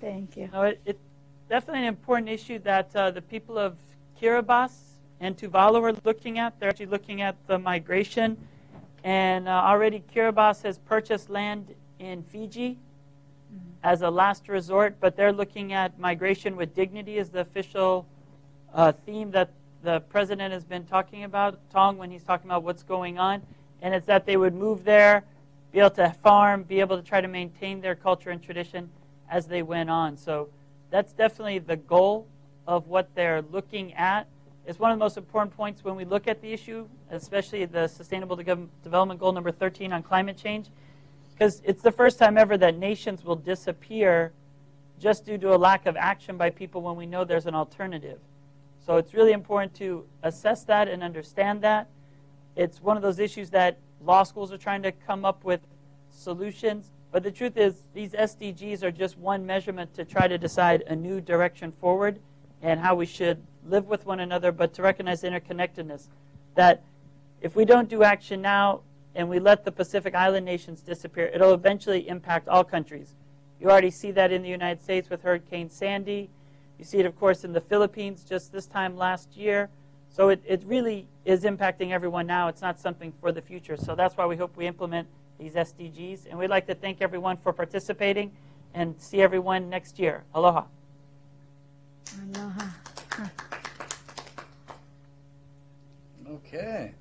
Thank you. No, it's definitely an important issue that the people of Kiribati and Tuvalu are looking at. They're actually looking at the migration. And already Kiribati has purchased land in Fiji as a last resort, but they're looking at migration with dignity as the official theme that the president has been talking about, Tong, when he's talking about what's going on. And it's that they would move there, be able to farm, be able to try to maintain their culture and tradition as they went on. So that's definitely the goal of what they're looking at. It's one of the most important points when we look at the issue, especially the Sustainable Development Goal number 13 on climate change, because it's the first time ever that nations will disappear just due to a lack of action by people when we know there's an alternative. So it's really important to assess that and understand that. It's one of those issues that law schools are trying to come up with solutions, but the truth is these SDGs are just one measurement to try to decide a new direction forward and how we should live with one another, but to recognize interconnectedness, that if we don't do action now and we let the Pacific Island nations disappear, it'll eventually impact all countries. You already see that in the United States with Hurricane Sandy. You see it, of course, in the Philippines just this time last year. So it really is impacting everyone now. It's not something for the future. So that's why we hope we implement these SDGs. And we'd like to thank everyone for participating and see everyone next year. Aloha. Aloha. Okay.